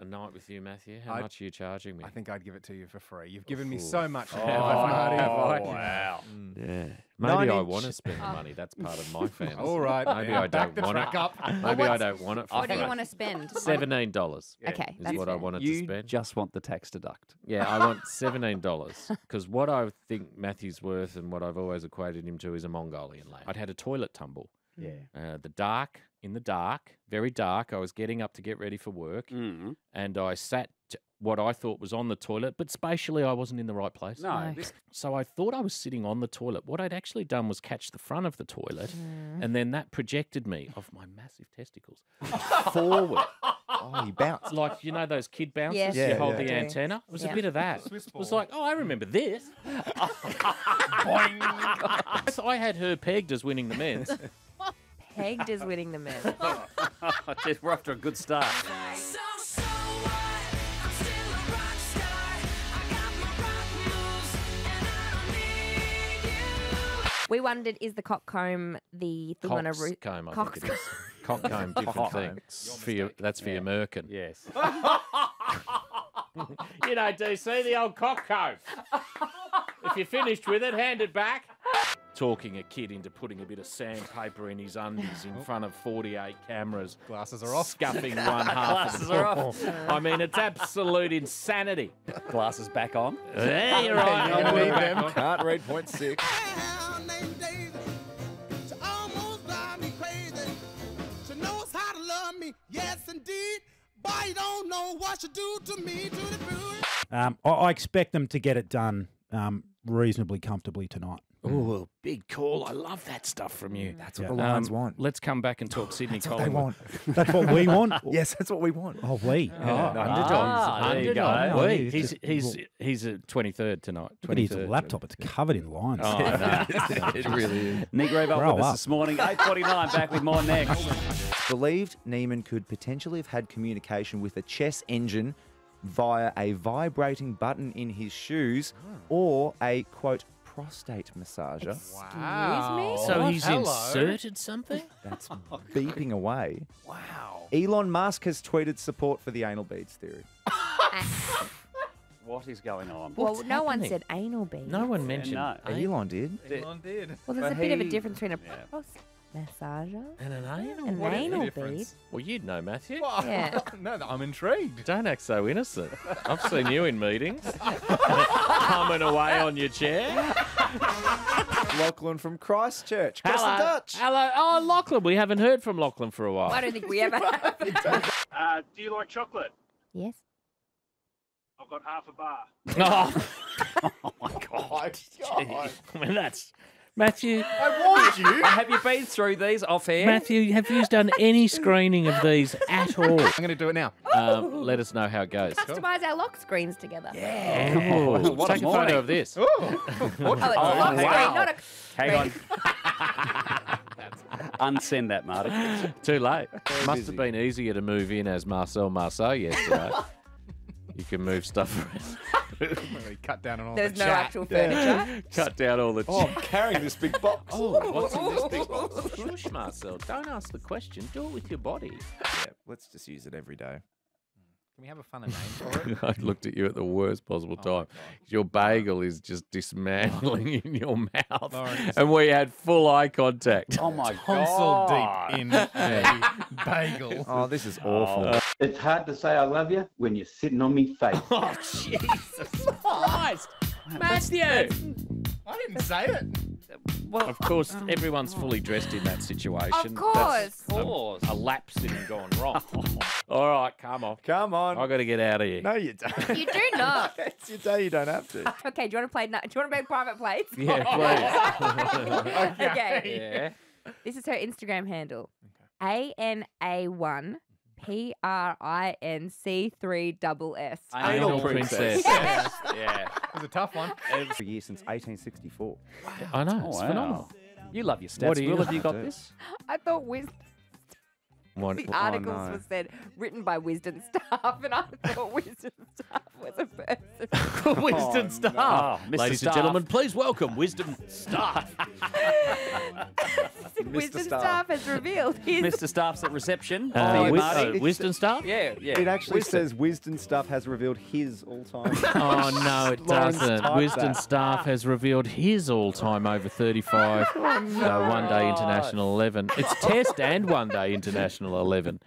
A night with you, Matthew. How I'd, much are you charging me? I think I'd give it to you for free. You've given Ooh. me so much. Oh, oh wow. Mm. Yeah. Maybe I want to spend the money. That's part of my fantasy. All right. Maybe I don't want it. Up. Maybe I don't want it. For what do you want to spend? seventeen dollars. Yeah. Okay. That's is what fair. I wanted you to spend. You just want the tax deduct. Yeah, I want seventeen dollars because what I think Matthew's worth and what I've always equated him to is a Mongolian lad. I'd had a toilet tumble. Yeah. Uh, the dark, in the dark, very dark. I was getting up to get ready for work mm-hmm. and I sat what I thought was on the toilet, but spatially I wasn't in the right place. No. no. So I thought I was sitting on the toilet. What I'd actually done was catch the front of the toilet mm. and then that projected me off my massive testicles forward. Oh, you bounced. Like, you know those kid bounces? Yes. Yeah, you hold yeah. the antenna. It was yeah. a bit of that. It was like, oh, I remember this. So I had her pegged as winning the men's. Pegged as winning the men's. We're off to a good start. So, so what? I'm still a rock star. I got my rock moves and I don't need you. We wondered, is the cockcomb the thing on a roof? Cockcomb, I think it is. Cockcomb, different thing. For your, that's for yeah. your merkin. Yes. You know, D C, the old cockcomb. If you're finished with it, hand it back. Talking a kid into putting a bit of sandpaper in his undies in front of forty-eight cameras. Glasses are off. Scuffing one half. Glasses are off. I mean, it's absolute insanity. Glasses back on. There you're right. You're gonna need them. Can't read point six. Yes, indeed. But you don't know what you do to me, to the food. Um, I, I expect them to get it done um, reasonably comfortably tonight. Oh, big call. I love that stuff from you. That's what yeah. the Lions um, want. Let's come back and talk Sydney Collingwood. That's what they want. That's what we want? Yes, that's what we want. Oh, we. Oh, yeah. Underdogs. Ah, there you go. We. He's, he's, he's a twenty-third tonight. twenty-third. But he's a laptop. It's covered in lines. Oh, no. It really is. Nick Reeve up with us this morning. eight forty-nine, back with more next. Believed Neiman could potentially have had communication with a chess engine via a vibrating button in his shoes or a, quote, prostate massager. Wow. Excuse me? So what? He's Hello. inserted something? That's beeping away. Wow. Elon Musk has tweeted support for the anal beads theory. What is going on? Well, What's no happening? one said anal beads. No one mentioned. Yeah, no. Elon did. Elon did. Well, there's but a bit he... of a difference between a yeah. prostate massager and an anal, an what anal bead. Well, you'd know, Matthew. Well, yeah. No, I'm intrigued. Don't act so innocent. I've seen you in meetings. Coming away on your chair. Lachlan from Christchurch. Hello. The Dutch. Hello. Oh, Lachlan. We haven't heard from Lachlan for a while. I don't think we ever have. uh, do you like chocolate? Yes. I've got half a bar. Oh, oh my God. God. I mean, that's... Matthew, I warned you. Have you been through these off air? Matthew, have you done any screening of these at all? I'm going to do it now. Um, let us know how it goes. Customise cool. our lock screens together. Yeah. Oh, oh, what take a morning. photo of this. Oh, it's oh, a lock wow. screen, not a. Hang screen. on. Unsend that, Marty. Too late. Very Must busy. have been easier to move in as Marcel Marceau yesterday. You can move stuff around. Cut down on all There's the There's no chat. actual furniture. Yeah. Cut down all the Oh, I'm carrying this big box. Oh, what's in this big box? Shush, Marcel. Don't ask the question. Do it with your body. Yeah, let's just use it every day. Can we have a funner name for it? I looked at you at the worst possible oh, time. Your bagel is just dismantling in your mouth. Lauren, and we had full eye contact. Oh, my Tonsil God. Tonsil deep in yeah. a bagel. Oh, this is awful. Oh. It's hard to say I love you when you're sitting on me face. Oh, Jesus Christ. Matthew. I didn't say it. Well, of course, oh, everyone's oh. fully dressed in that situation. Of course. Of course. A, a lapse in gone wrong. All right, come on. Come on. I've got to get out of here. No, you don't. You do not. It's your day, you don't have to. Okay, do you want to play, do you want to play private plays? Yeah, please. okay. okay. Yeah. This is her Instagram handle. A N A one. P R I N C three double S. Anal princess. Yes. Yeah. yeah. It was a tough one. Every year since eighteen sixty-four. Wow. I know. Oh, it's wow. phenomenal. You love your stats. What Will, you have you got this? I thought Wiz. What, the articles oh, no. were said written by Wisden staff, and I thought Wisden staff was a person. Wisden oh, staff, no. Mister Ladies staff. and gentlemen, please welcome Wisden staff. Wisden staff has revealed his Mister Staff's at reception. Uh, oh, uh, Wisden staff? Yeah, yeah. It actually Wisden. says Wisden staff has revealed his all-time. Oh no, it doesn't. Wisden staff has revealed his all-time over thirty-five. Oh, no. uh, one day international eleven. It's test and one day international. eleven.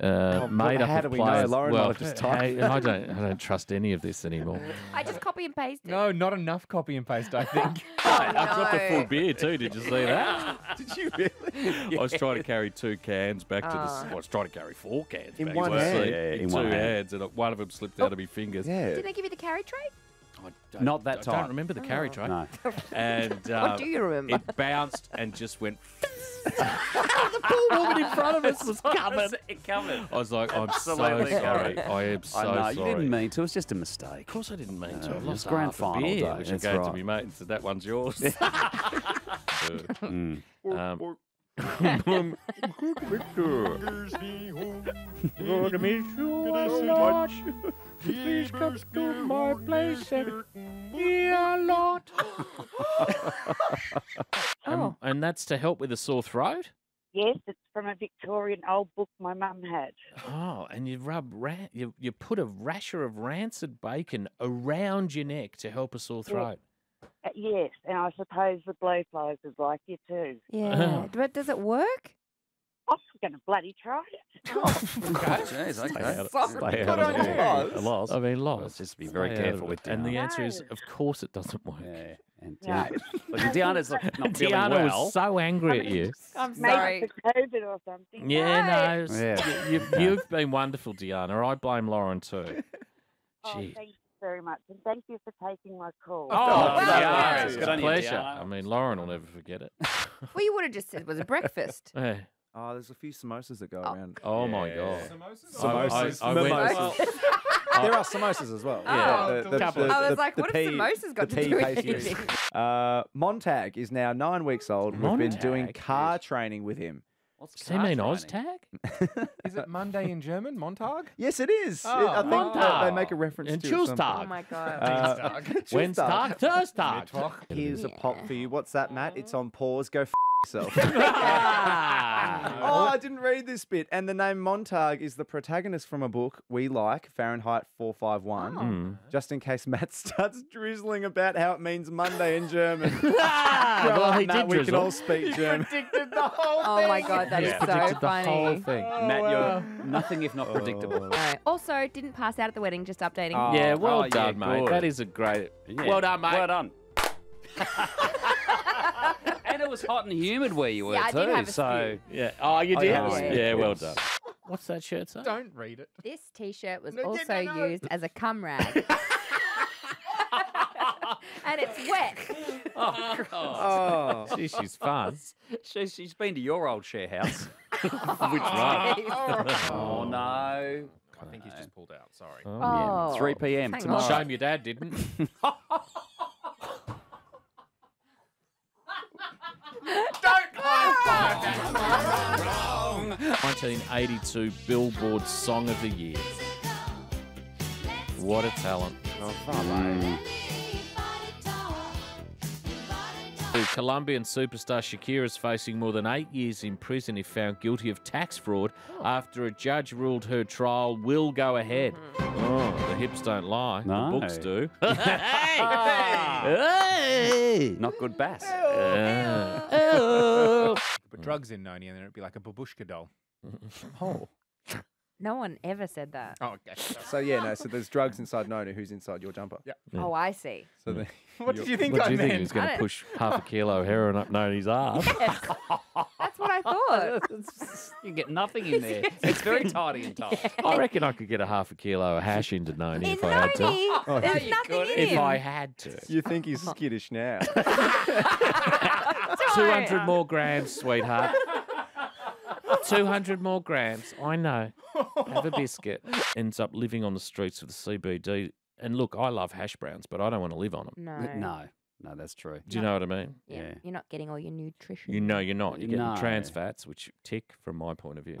Uh, oh, made up how of do we players. know? Lauren well, just I, I don't. I don't trust any of this anymore. I just copy and paste it. No, not enough copy and paste. I think. oh, I, no. I've got the full beer too. Did you see that? Did you really? Yeah. I was trying to carry two cans back oh. to the. Well, I was trying to carry four cans in back one hand. Yeah, in, in two one hands, hand. and one of them slipped out oh. of my fingers. Yeah. Did they give you the carry tray? Not that I time. I don't remember the carry tray. No. And uh, what do you remember? It bounced and just went. The poor woman in front of us was covered. It covered. I was like, I'm Absolutely so sorry. I am so I know. sorry. You didn't mean to. It was just a mistake. Of course I didn't mean no, to. I lost grand final beer, day. Which That's I gave right. to my mate and said, that one's yours. Yeah. mm. um, Please come to my place and eat a lot. um, and that's to help with a sore throat? Yes, it's from a Victorian old book my mum had. Oh, and you rub ra you, you put a rasher of rancid bacon around your neck to help a sore throat. Yes. Uh, yes, and I suppose the blowflies is like you too. Yeah, but does it work? I'm going to bloody try it. Oh, okay. Jeez, okay. Sorry, out of it. Loss. I mean, loss. Let's just be very Stay careful with Deanna. And the answer is, of course it doesn't work. Yeah. And Deanna, no. Look, Deanna's like not feeling Deanna well. was so angry at you. I'm sorry. Maybe it's COVID or something. Yeah, no. no yeah. You, you, you've been wonderful, Deanna. I blame Lauren too. Oh, Gee. thank you. Very much, and thank you for taking my call. Oh, oh yeah, it's, it's a pleasure. I mean, Lauren will never forget it. Well, you would have just said it was a breakfast. Yeah. Oh, there's a few samosas that go oh. around. Oh yeah. my god, samosas. Samosas. I, I, I went, well, there are samosas as well. Oh, yeah, the, the, the, the, I was like, the, what have samosas got to do with anything? Uh, Montag is now nine weeks old. Montag. We've been doing car training with him. Does he mean Oztag? Is it Monday in German? Montag? Yes, it is. Oh, it, I think Montag. They, they make a reference and to it. And Oh, my God. Uh, Wednesdag, Thursdag. Here's yeah. a pop for you. What's that, Matt? It's on pause. Go f*** yourself. Oh, I didn't read this bit. And the name Montag is the protagonist from a book we like, Fahrenheit four five one, oh. mm. just in case Matt starts drizzling about how it means Monday in German. Well, he Matt, did we drizzle. can all speak he German. predicted the whole thing. Oh, my God. That yeah. is so the funny. Whole thing. Oh, Matt, wow. you're nothing if not predictable. Oh. Also, didn't pass out at the wedding, just updating. Oh, yeah, well oh, done, yeah, mate. Good. That is a great... Yeah. Well done, mate. Well done. And it was hot and humid where you were, yeah, too. I did have a so, spew. Yeah. Oh, you did? Oh, yeah. yeah, well done. What's that shirt say? Don't read it. This T-shirt was no, also no, no. used as a cum rag. And it's wet. Oh, God. Oh. Gee, she's fun. She, she's been to your old share house. Which one? Oh, oh, no. I think he's just pulled out. Sorry. Oh, yeah. oh. three p m It's a shame your dad didn't. Don't close that. nineteen eighty-two Billboard Song of the Year. What a talent. Oh, mm. Colombian superstar Shakira is facing more than eight years in prison if found guilty of tax fraud oh. after a judge ruled her trial will go ahead. Oh, the hips don't lie. No. The books do. hey. Hey. Not good bass. Oh. Oh. Put drugs in Noni and then it'd be like a babushka doll. Oh. No one ever said that. Oh, okay. So, yeah, no, so there's drugs inside Nona who's inside your jumper. Yep. Yeah. Oh, I see. So yeah. the, What did you think what I meant? What did you meant? think he was going to push half a kilo of heroin up Nona's ass? Yes. That's what I thought. You get nothing in there. It's very tidy and tight. Yeah. I reckon I could get a half a kilo of hash into Noni in if Noni, I had to. Oh, there's yeah. nothing in If him. I had to. You think he's skittish now. two hundred more grams, sweetheart. two hundred more grams. I know. Have a biscuit. Ends up living on the streets of the C B D. And look, I love hash browns, but I don't want to live on them. No. No. No, that's true. Do you no. know what I mean? Yeah. yeah. You're not getting all your nutrition. You know, you're not. You're getting no. trans fats, which tick from my point of view.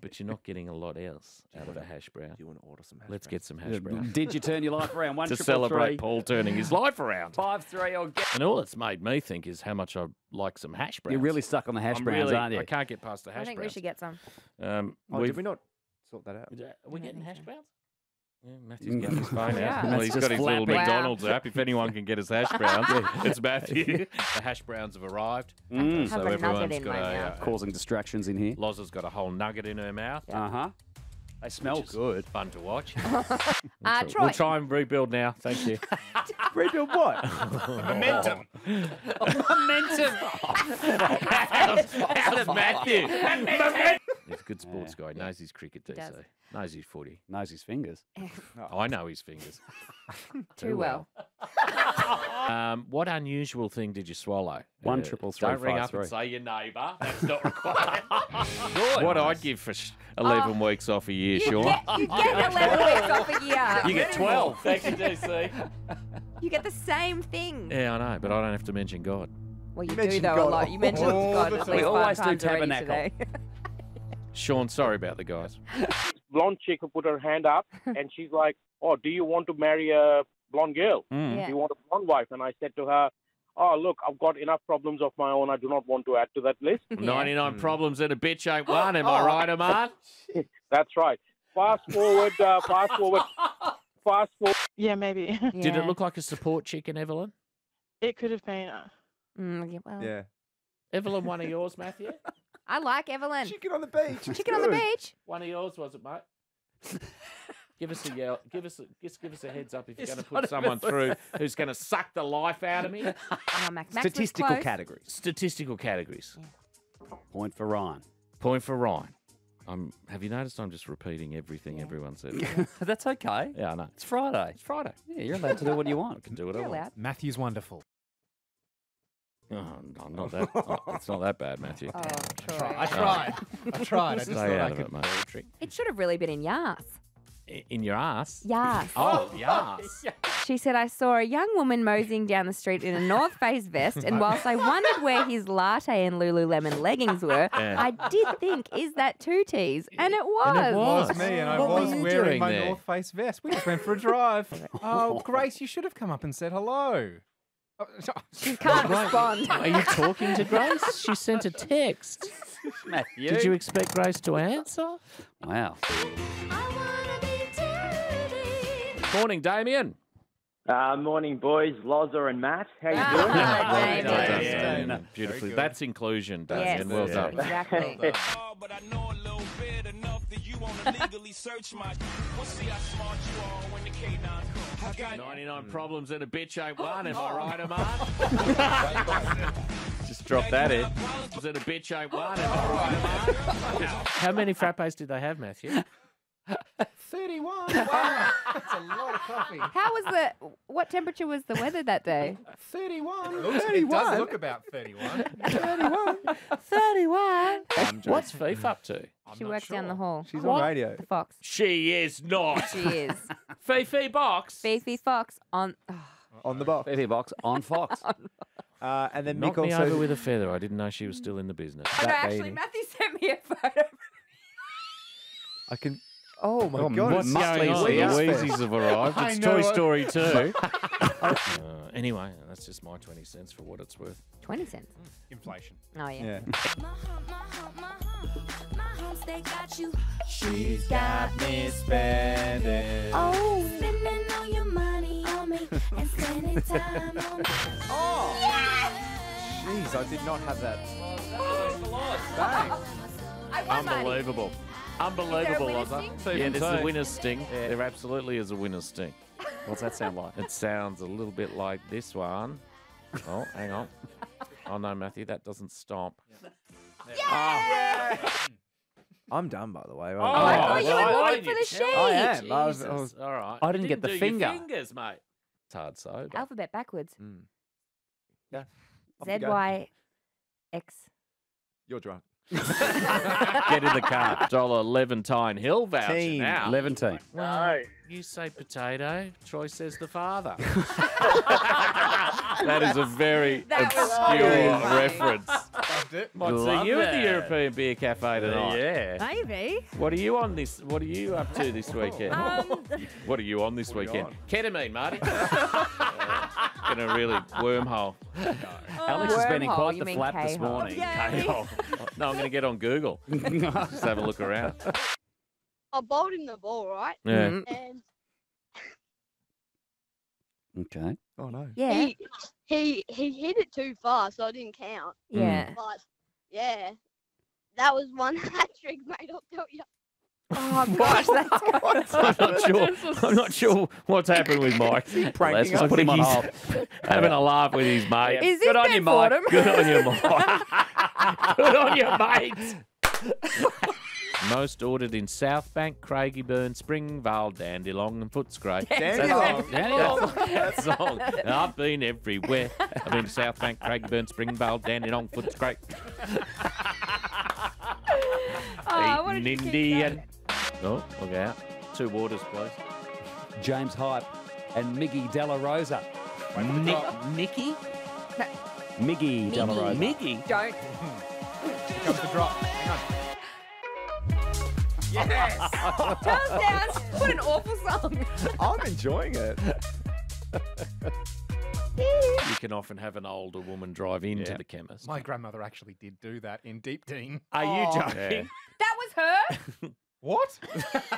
But you're not getting a lot else out of a hash brown. Do you want to order some hash Let's browns? Get some hash browns. Did you turn your life around? One to celebrate three. Paul turning his life around. Five, three, or get. And all it's made me think is how much I like some hash browns. You're really stuck on the hash I'm browns, really, aren't you? I can't get past the hash browns. I think browns. We should get some. Um, oh, did we not sort that out? Are we getting hash browns? Yeah, Matthew's getting his phone out. Yeah. Well, he's got his little out. McDonald's app. If anyone can get his hash browns, it's Matthew. The hash browns have arrived. Mm. So everyone's got a, uh, causing distractions in here. Loz has got a whole nugget in her mouth. Yeah. Uh huh. They smell good. Fun to watch. we'll, uh, try. we'll try and rebuild now. Thank you. Rebuild what? Momentum. Oh, momentum. Out of Matthew. Momentum. He's a good sports yeah. guy. He knows his cricket, too, so. Knows his footy. Knows his fingers. I know his fingers. Too, Too well. well. um, what unusual thing did you swallow? One uh, triple three. Don't ring up three. And say your neighbour. That's not required. Good. What nice. I'd give for eleven oh, weeks off a year, Sean. Get, you get eleven weeks off a year. You get twelve. Thanks, G C. You get the same thing. Yeah, I know, but I don't have to mention God. Well, you, you do, though, God. A lot. You mention oh, God at least We always do tabernacle. Sean, sorry about the guys. Blonde chick who put her hand up and she's like, oh, do you want to marry a blonde girl? Mm. Yeah. Do you want a blonde wife? And I said to her, oh, look, I've got enough problems of my own. I do not want to add to that list. yeah. ninety-nine mm. problems and a bitch ain't one. Am I right, Amar? That's right. Fast forward, uh, fast forward, fast forward. Yeah, maybe. Yeah. Did it look like a support chicken, Evelyn? It could have been. Uh... Mm, yeah, well. yeah. Evelyn, one of yours, Matthew? I like Evelyn. Chicken on the beach. Chicken good. On the beach. One of yours, was it, mate? Give us a yell. Give us a, just give us a heads up if you're going to put someone through who's going to suck the life out of me. Oh, Max. Statistical categories. Statistical categories. Yeah. Point for Ryan. Point for Ryan. I'm, have you noticed I'm just repeating everything yeah. everyone said? Yeah. That's okay. Yeah, I know. It's Friday. It's Friday. Yeah, you're allowed to do what you want. I can do what you're I want. Allowed. Matthew's wonderful. Oh, no, not that. Oh, it's not that bad, Matthew. Oh, sure. I tried. I tried. I tried. I just Stay thought out I could... of it, mate. It should have really been in Yas. In your ass? Yas. Oh, Yas. She said, I saw a young woman moseying down the street in a North Face vest, and whilst I wondered where his latte and Lululemon leggings were, yeah. I did think, is that two T's? And it was. And it was me, and I what was wearing my there? North Face vest. We just went for a drive. Oh, Grace, you should have come up and said hello. She can't Grace. Respond. Are you talking to Grace? She sent a text. Matthew. Did you expect Grace to answer? Wow. Morning, Damien. Uh, morning, boys. Loza and Matt. How you doing? Oh, well done, Damien. Damien. Beautifully. That's inclusion, Damien. Yes, well done. Exactly. Oh, but I know a little bit enough that you want to legally search my... We'll see how smart you are when the K nine comes. I got ninety-nine mm. problems and a bitch ain't one. Am I right, Amar? Just drop that in. Is it a bitch ain't one? Am I right, Amar? How many frappes did they have, Matthew? thirty-one. Wow, that's a lot of coffee. How was the? What temperature was the weather that day? thirty-one. It looks, thirty-one. It does look about thirty-one. thirty-one. thirty-one. What's Fief up to? I'm she works sure. down the hall. She's what? On radio. The Fox. She is not. She is. Fifi Box. Fifi Fox on. Oh. On the box. Fifi Box on Fox. uh, and then Knocked Nick also me over with a feather. I didn't know she was still in the business. Oh, no, actually, baby. Matthew sent me a photo. I can. Oh, my oh, God. What's going on? The Weezies have arrived. It's Toy Story two. uh, anyway, that's just my twenty cents for what it's worth. twenty cents? Inflation. Oh, yeah. yeah. My home, my home, my home. My homes, they got you. She's got me spending. Oh, spending all your money on me and spending time on me. Oh! Yes! Jeez, I did not have that. Oh, dang. Unbelievable. Unbelievable, Loza. Yeah, there's a winner's sting. Yeah. There absolutely is a winner's sting. What's that sound like? It sounds a little bit like this one. Oh, hang on. Oh, no, Matthew, that doesn't stop. Yeah. Yeah. Oh. Yeah. I'm done, by the way. Oh, oh I thought you were looking for the sheet. I am. I was, I was, all right. I didn't, didn't get the finger. Your fingers, mate. It's hard, so. Alphabet backwards. Mm. Yeah. Z Y X. You're drunk. Get in the car. Dollar Levantine Hill voucher Teen. now. Levantine. Well, you say potato. Troy says the father. That is a very that obscure reference. It. Might Love see you that. at the European Beer Cafe tonight. Yeah, maybe. What are you on this? What are you up to this weekend? um, what are you on this weekend? On? Ketamine, Marty. Gonna really wormhole. No. Oh, Alex is spending quite the flap this morning. K-hole. No, I'm gonna get on Google. Just have a look around. I bowled him the ball, right? Yeah. Mm-hmm. And okay. Oh no. Yeah. He, he he hit it too far, so I didn't count. Yeah. But yeah, that was one hat trick, mate. I'll tell you. Oh gosh, that's what? I'm not sure. I'm not sure what's happened with Mike. Let's just put him on hold. Having a laugh with his mate. Is Good, on you, Mike. Good on you, Mike. Good on you, mate. Good on you, mate. Most ordered in Southbank, Craigieburn, Springvale, Dandylong and Footscray. Dandylong. Dandylong. That's the song. I've been everywhere. I've been to Southbank, Craigieburn, Springvale, Dandylong, Footscray. Oh, Eating Indian. Oh, look out. Two waters, please. James Hype and Miggy Della Rosa. Ni Nicky? No. Miggy Della Rosa. Miggy? Don't. Here comes the drop. Hang on. Yes! Thumbs down. What an awful song. I'm enjoying it. You can often have an older woman drive into yeah. the chemist. My grandmother actually did do that in Deep Dean. Are oh. you joking? Yeah. That was her? What?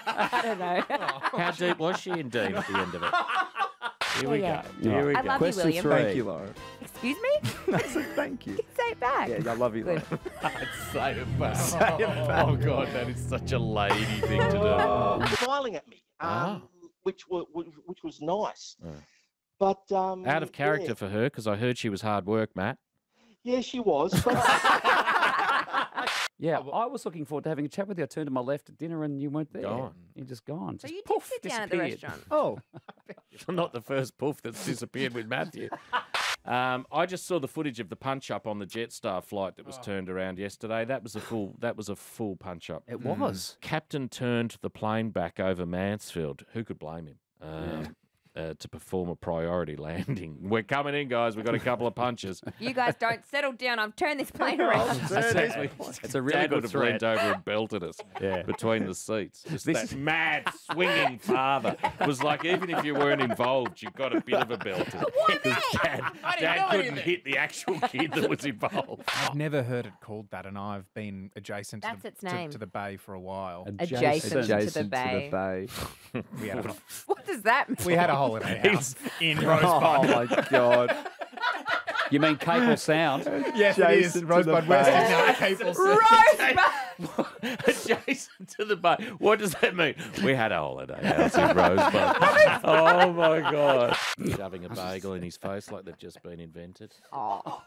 I don't know. Oh. How deep was she in Dean at the end of it? Here we yeah. go. Here we I go. love Question you, William. Three. Thank you, Lauren. Excuse me? No, so thank you. You can say it back. Yeah, I love you, Lauren. Say it back. Say it back. Oh, God, that is such a lady thing to do. Oh. Smiling at me, um, ah. which, were, which was nice. Oh. But um, out of character yeah. for her, because I heard she was hard work, Matt. Yeah, she was. But yeah, well, I was looking forward to having a chat with you. I turned to my left at dinner and you weren't there. Gone. You're just gone. So just you poof, did sit down at the restaurant. Oh. Not the first poof that's disappeared with Matthew. Um, I just saw the footage of the punch-up on the Jetstar flight that was oh. turned around yesterday. That was a full That was a full punch-up. It was. Mm. Captain turned the plane back over Mansfield. Who could blame him? Um, yeah. Uh, to perform a priority landing. We're coming in, guys. We've got a couple of punches. You guys don't settle down. I've turned this plane around. Exactly. It's a really Dad good would have leaned over and belted us yeah. between the seats. Just this that mad swinging father was like, even if you weren't involved, you got a bit of a belting. Because Dad, Dad couldn't hit the actual kid that was involved. I've never heard it called that, and I've been adjacent to the, its name. To, to the bay for a while. Adjacent, adjacent, adjacent to the bay. To the bay. We had a, what does that mean? We had a house in Rosebud. Oh my God. You mean Capel Sound? Yes, Jason it is. Rosebud West is now Capel Sound. Rosebud! Adjacent to the bay. What does that mean? We had a holiday house in Rosebud. Rosebud. Oh my God. Shoving a bagel in his face like they've just been invented. Oh.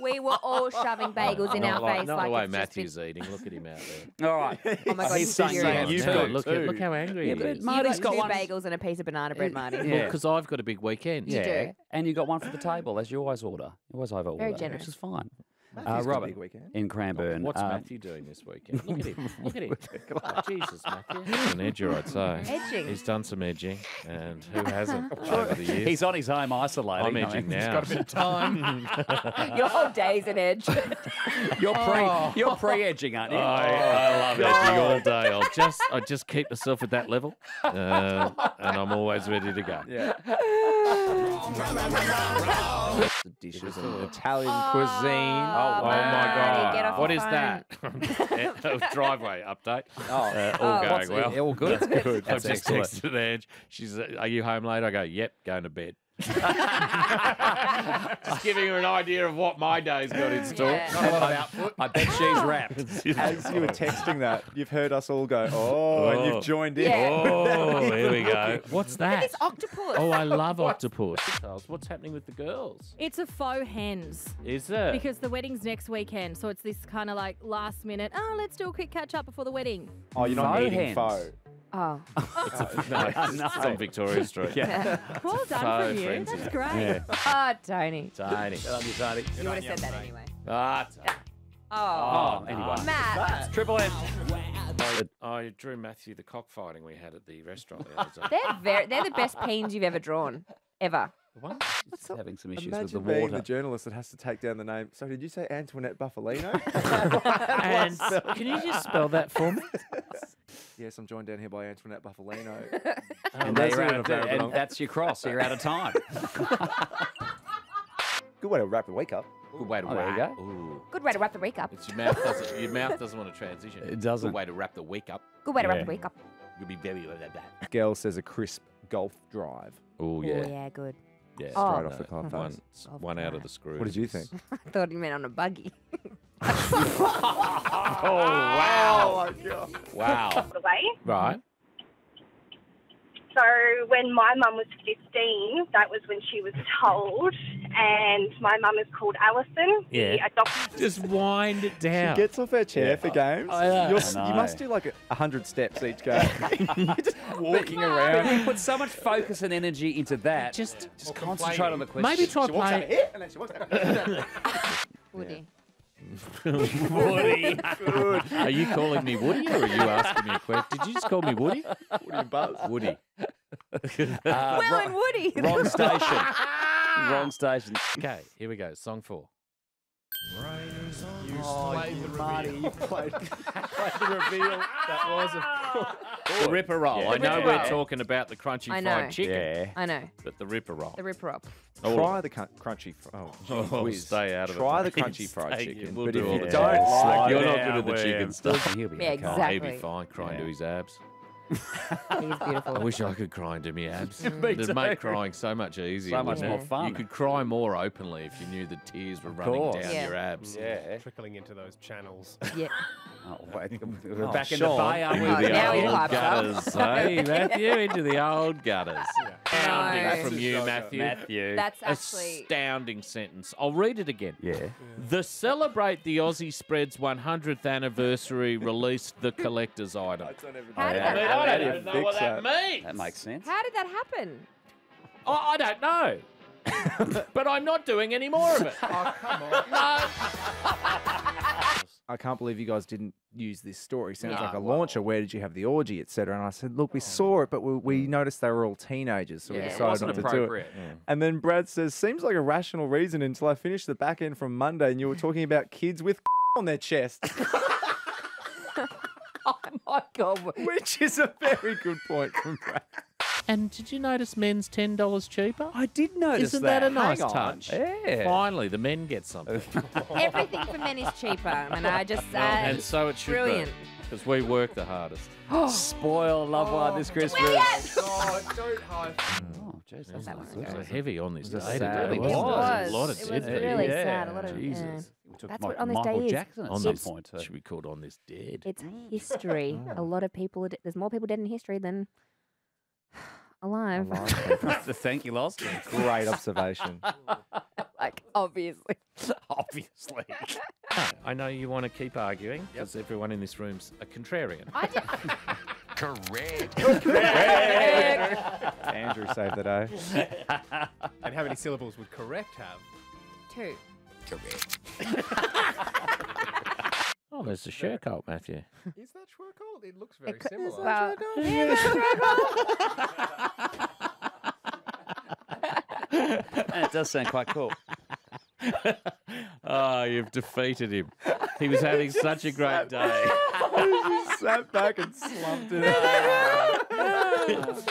We were all shoving bagels in not our like, face. Not like the way Matthew's been... eating. Look at him out there. All right. Oh my God, he's so serious. Look, look how angry yeah, he is. Marty's got, got two one... bagels and a piece of banana bread, Marty. Yeah. Because well, I've got a big weekend. You yeah. do. And you got one for the table, as you always order. It was over all Very generous. Which is fine. Uh, Robert in Cranbourne. What's uh, Matthew doing this weekend? Look at him. Look at him. Oh, Jesus, Matthew. He's an edger, I'd say. Edging. He's done some edging, and who hasn't over the years? He's on his home isolating. I'm edging now. He's got a bit of time. Your whole day's an edge. You're pre, oh. you're pre-edging, aren't you? I, I love edging all day. I'll just, I just keep myself at that level, uh, and I'm always ready to go. Yeah. The dishes of Italian oh. cuisine. Oh, oh my God! What is phone. that? yeah, driveway update. Oh, uh, all oh, going well. All good. That's good. That's I've excellent. just texted Ange. She's, uh, are you home late? I go, yep, going to bed. Just giving her an idea of what my day's got in store. Yeah. Not a lot of output. I bet she's wrapped. As you were texting that, you've heard us all go, oh, oh. and you've joined in. Yeah. Oh, here we go. What's that? It's octopus. Oh, I love octopus. What's happening with the girls? It's a faux hens. Is it? Because the wedding's next weekend, so it's this kind of like last minute, oh, let's do a quick catch up before the wedding. Oh, you're not eating faux. Oh. It's, a, no, it's, no. it's on Victoria Street. Yeah. Well done for you. That's great. Ah, yeah. oh, Tony. Tony. I love you, Tony. You would have said that anyway. Ah, Tony. Oh, Well, anyway. Oh, Matt. Triple M. I, I drew Matthew the cockfighting we had at the restaurant the other day. They're, very, they're the best peens you've ever drawn, ever. What? It's having some issues Imagine with the water. Imagine being the journalist that has to take down the name. So did you say Antoinette Buffalino? And can you just spell that for me? Yes, I'm joined down here by Antoinette Buffalino. Oh, and, that's out of, and that's your cross. So you're out of time. Good way to wrap the week up. Good way to oh, wrap. There you go. Ooh. Good way to wrap the week up. It's your, mouth doesn't, your mouth doesn't want to transition. It doesn't. Good way to wrap the week up. Good way to yeah. wrap the week up. You'll be very good at that. Girl says a crisp golf drive. Oh, yeah. Oh, yeah, good. Yeah, straight oh, off no. the club. One, oh, one out of the screws. What did you think? I thought he meant on a buggy. Oh, wow. Oh, my God. Wow. Right. So when my mum was fifteen, that was when she was told, and my mum is called Alison. Yeah. Just wind it down. She gets off her chair yeah. for games. I, I, You're, I you must do like a hundred steps each game. You're just walking but, around. But you put so much focus and energy into that. Just, just concentrate on the question. Maybe try she playing. Walks out of here, and then she walks out of here. Woody. Yeah. Woody. Good. Are you calling me Woody or are you asking me a question? Did you just call me Woody? Woody Buzz. Woody. Uh, Will and Woody. Wrong station. Wrong station. Okay, here we go. Song four. Raiders on you oh, played you the Marty, reveal. You played, played the reveal. That was a cool. The Ripper Roll. Yeah. I know we're talking about the crunchy I know. fried chicken. Yeah. I know. But the Ripper Roll. The Ripper Roll. Oh. Try the crunchy fried oh, oh, stay out of Try it. Try the crunchy fried stay chicken. We'll but do if all you the don't like You're not good at the chicken stuff. He'll be yeah, exactly. He'll be fine crying yeah. to his abs. He's beautiful. I wish I could cry and do my abs. It'd make crying so much easier. So much yeah. more fun. You could cry more openly if you knew the tears were running down yeah. your abs. Yeah. Trickling into those channels. Yeah. Oh, wait. We're oh, back Sean. in the bay, aren't we? Into the now old gutters. Hey, Matthew, into the old gutters. Astounding yeah. no. from you, so Matthew. Matthew. That's actually... Astounding sentence. I'll read it again. Yeah. yeah. The Celebrate the Aussie Spread's one hundredth anniversary released the collector's item. I don't ever How did that happen? I don't even know what that means. That makes sense. How did that happen? Oh, I don't know. But I'm not doing any more of it. Oh, come on. No. I can't believe you guys didn't use this story. Sounds no, like a well, launcher. Where did you have the orgy, et cetera? And I said, look, we saw it, but we, we noticed they were all teenagers, so yeah, we decided not to do it. Yeah. And then Brad says, seems like a rational reason until I finished the back end from Monday and you were talking about kids with on their chest. Oh, my God. Which is a very good point from Brad. And did you notice men's ten dollars cheaper? I did notice that. Isn't that, that a nice touch? Yeah. Finally, the men get something. Everything for men is cheaper. And I just say... Uh, and so it should brilliant. be. Because we work the hardest. Spoil loved one oh, this Christmas. Oh, don't hide. Oh, jeez. That was, that was, was heavy on this day. It really was. It was, it was, a lot of it was really yeah. sad. A lot of, Jesus. Yeah. We took That's my, what On This Michael Day Jackson is. At some point. Too. Should be called On This Dead. It's history. A lot of people... There's more people dead in history than... Alive. Alive. Thank you, Loz. Great observation. Like, obviously. Obviously. I know you want to keep arguing because yep. everyone in this room's a contrarian. I did. Correct. Correct. Correct. Andrew saved the day. And how many syllables would correct have? Two. Correct. Oh, there's a Sheargold, Matthew. Is that Sheargold? It looks very it similar. Is that Sheargold? Yeah, it does sound quite cool. Oh, you've defeated him. He was having such a great day. He just sat back and slumped it out.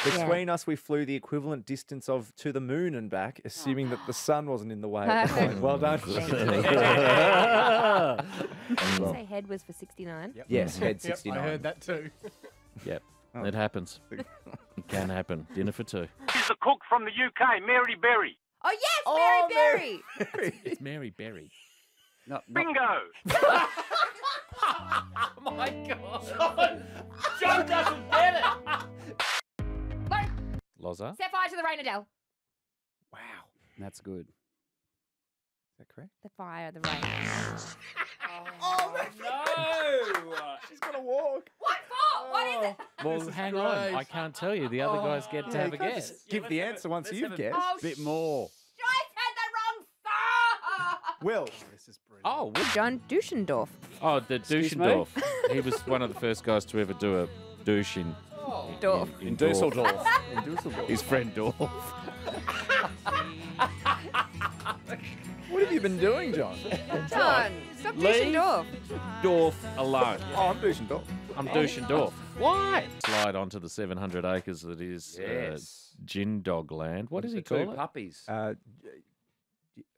Between yeah. us, we flew the equivalent distance of to the moon and back, assuming oh. that the sun wasn't in the way. Well done. Did you say head was for sixty-nine? Yep. Yes, head sixty-nine. Yep, I heard that too. Yep, oh. it happens. It can happen. Dinner for two. This is a cook from the U K, Mary Berry. Oh, yes, oh, Mary Berry. Mary. It's Mary Berry. No, not... Bingo. Oh, my God. John, John doesn't get it. Lozza. Set fire to the rain, Adele. Wow. That's good. Is that correct? The fire, the rain. Oh, oh no! She's got to walk. What for? Oh. What is it? Well, hang gross. on. I can't tell you. The other oh. guys get to yeah, have a guess. Just give yeah, the answer it, once you've guessed. A oh, bit more. I said the wrong star. Will. This is brilliant. Oh, John Duschendorf. Oh, the Duschendorf. He was one of the first guys to ever do a douche in... Oh. Dorf. In, in, in Dusseldorf. Dorf. In Dusseldorf. His friend Dorf. What have you been doing, John? John, stop Duschendorf. Dorf alone. Oh, I'm Duschendorf. I'm Duschendorf. Why? Slide onto the seven hundred acres that is yes. uh, Gin Dog Land. What does he call it? Puppies. Uh,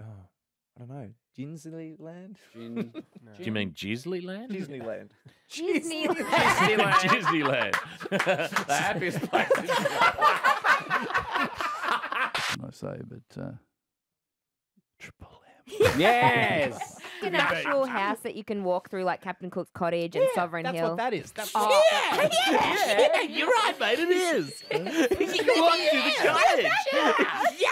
oh, I don't know. Ginsley Land? Gin, no. Do you mean Gisley Land? Disneyland. Disneyland. Disneyland. Disneyland. The happiest place in the world. I say, but uh, Triple M. Yes! An actual house that you can walk through, like Captain Cook's Cottage and yeah, Sovereign that's Hill. That's what that is. That's oh. yeah, yeah, yeah, yeah, you're right, mate, it is. You can walk through the cottage. Yeah! yeah.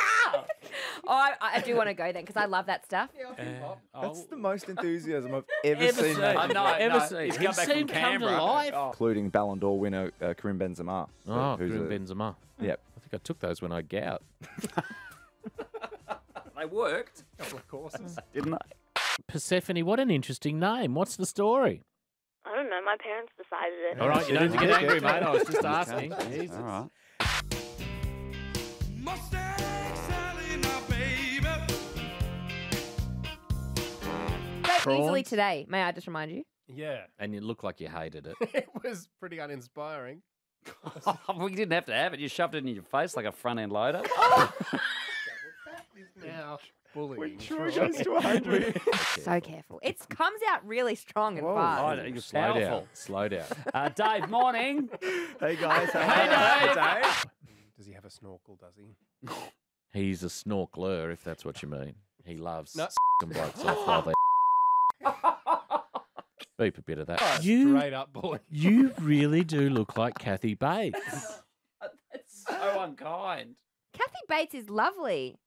Oh, I, I do want to go then because I love that stuff. Uh, That's the most enthusiasm I've ever, ever seen. seen. I know, ever no. seen. He's, He's come back from Canberra, alive. Oh. Including Ballon d'Or winner uh, Karim Benzema. Oh, who's Karim a, Benzema. Yep. I think I took those when I gout. They worked. A couple of courses, didn't I? Persephone, what an interesting name. What's the story? I don't know. My parents decided it. All right, you don't have to get angry, mate. I was just asking. Jesus. All right. Easily today, may I just remind you? Yeah. And you look like you hated it. It was pretty uninspiring. We didn't have to have it. You shoved it in your face like a front-end loader. Oh. That is now bullying. When Troy goes to one hundred. So careful. It comes out really strong and fast. Oh, slow down. Slow down. Uh, Dave, morning. Hey, guys. Hey, hey Dave. Dave. Does he have a snorkel, does he? He's a snorkeler, if that's what you mean. He loves no. blokes off while they beep a bit of that. Oh, you, straight up, boy. You really do look like Kathy Bates. That's so unkind. Kathy Bates is lovely.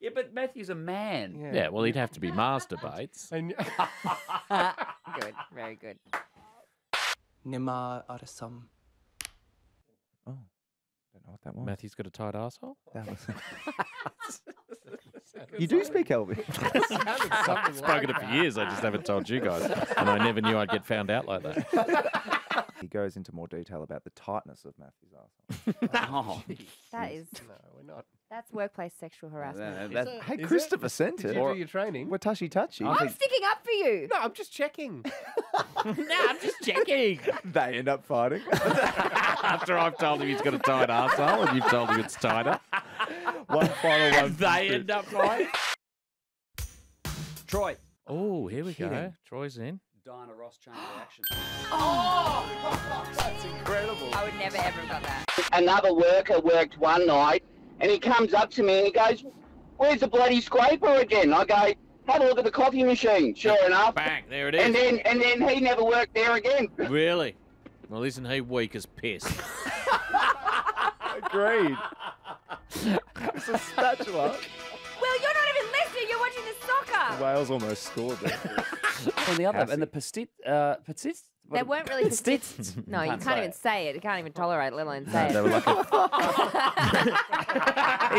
Yeah, but Matthew's a man. Yeah, yeah well, he'd have to be Master Bates. Good, very good. Nima Arasam. Oh, don't know what that was. Matthew's got a tight arsehole? That was... You do speak Elvish. I've spoken it for years, I just haven't told you guys. And I never knew I'd get found out like that. He goes into more detail about the tightness of Matthew's arsehole. Oh, oh, that is... No, we're not. That's workplace sexual harassment. That, that, hey, Christopher it? sent it. Did you do your training? We're touchy-touchy. I'm think... sticking up for you. No, I'm just checking. No, I'm just checking. They end up fighting. After I've told him he's got a tight arsehole and you've told him it's tighter. One final one. They end up right. Troy. Oh, here we Kidding. go. Troy's in. Diana Ross chamber action. Oh! That's incredible. I would never ever have got that. Another worker worked one night and he comes up to me and he goes, "Where's the bloody scraper again?" I go, "Have a look at the coffee machine." Sure enough. Bang, there it is. And then and then he never worked there again. Really? Well, isn't he weak as piss? Agreed. It's a spatula. Well, you're not even listening. You're watching the soccer. Wales almost scored there. On the other, Cassie. and the pastit, uh, pastit. They weren't really pastit. No, you can't, can't even it. say it. You can't even tolerate, let alone say no, it. They were like a...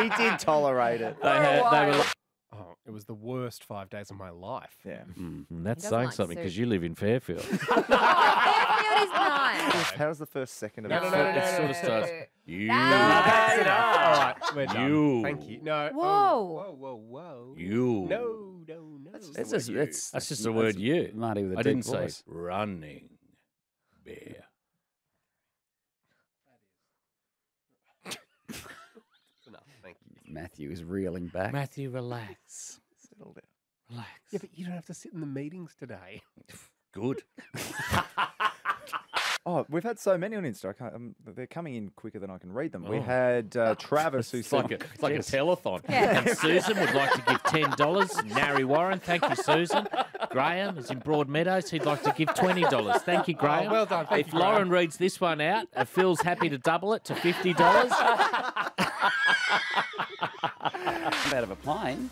He did tolerate it. They had. They were like... Oh, it was the worst five days of my life. Yeah, mm-hmm. That's saying like something because you live in Fairfield. Oh, Fairfield is nice. How's the first second of no, it? No, no, no, no, it sort of starts. You. No, that's enough. All right, we're done. You. Thank you. No. Whoa. Oh, whoa, whoa, whoa. You. No, no, no. That's just it's the word. It's, that's just the word. You. Marty with a I didn't voice. say running bear. Matthew is reeling back. Matthew, relax. Settle down. Relax. Yeah, but you don't have to sit in the meetings today. Good. Oh, we've had so many on Insta. I can't, um, they're coming in quicker than I can read them. Oh. We had uh, Travis, who's like, a, it's like yes. a telethon. Yeah. And Susan would like to give ten dollars. Nari Warren, thank you, Susan. Graham is in Broadmeadows. He'd like to give twenty dollars. Thank you, Graham. Oh, well done. Thank if you, Lauren Graham. reads this one out, uh, Phil's happy to double it to fifty dollars. I'm out of a plane.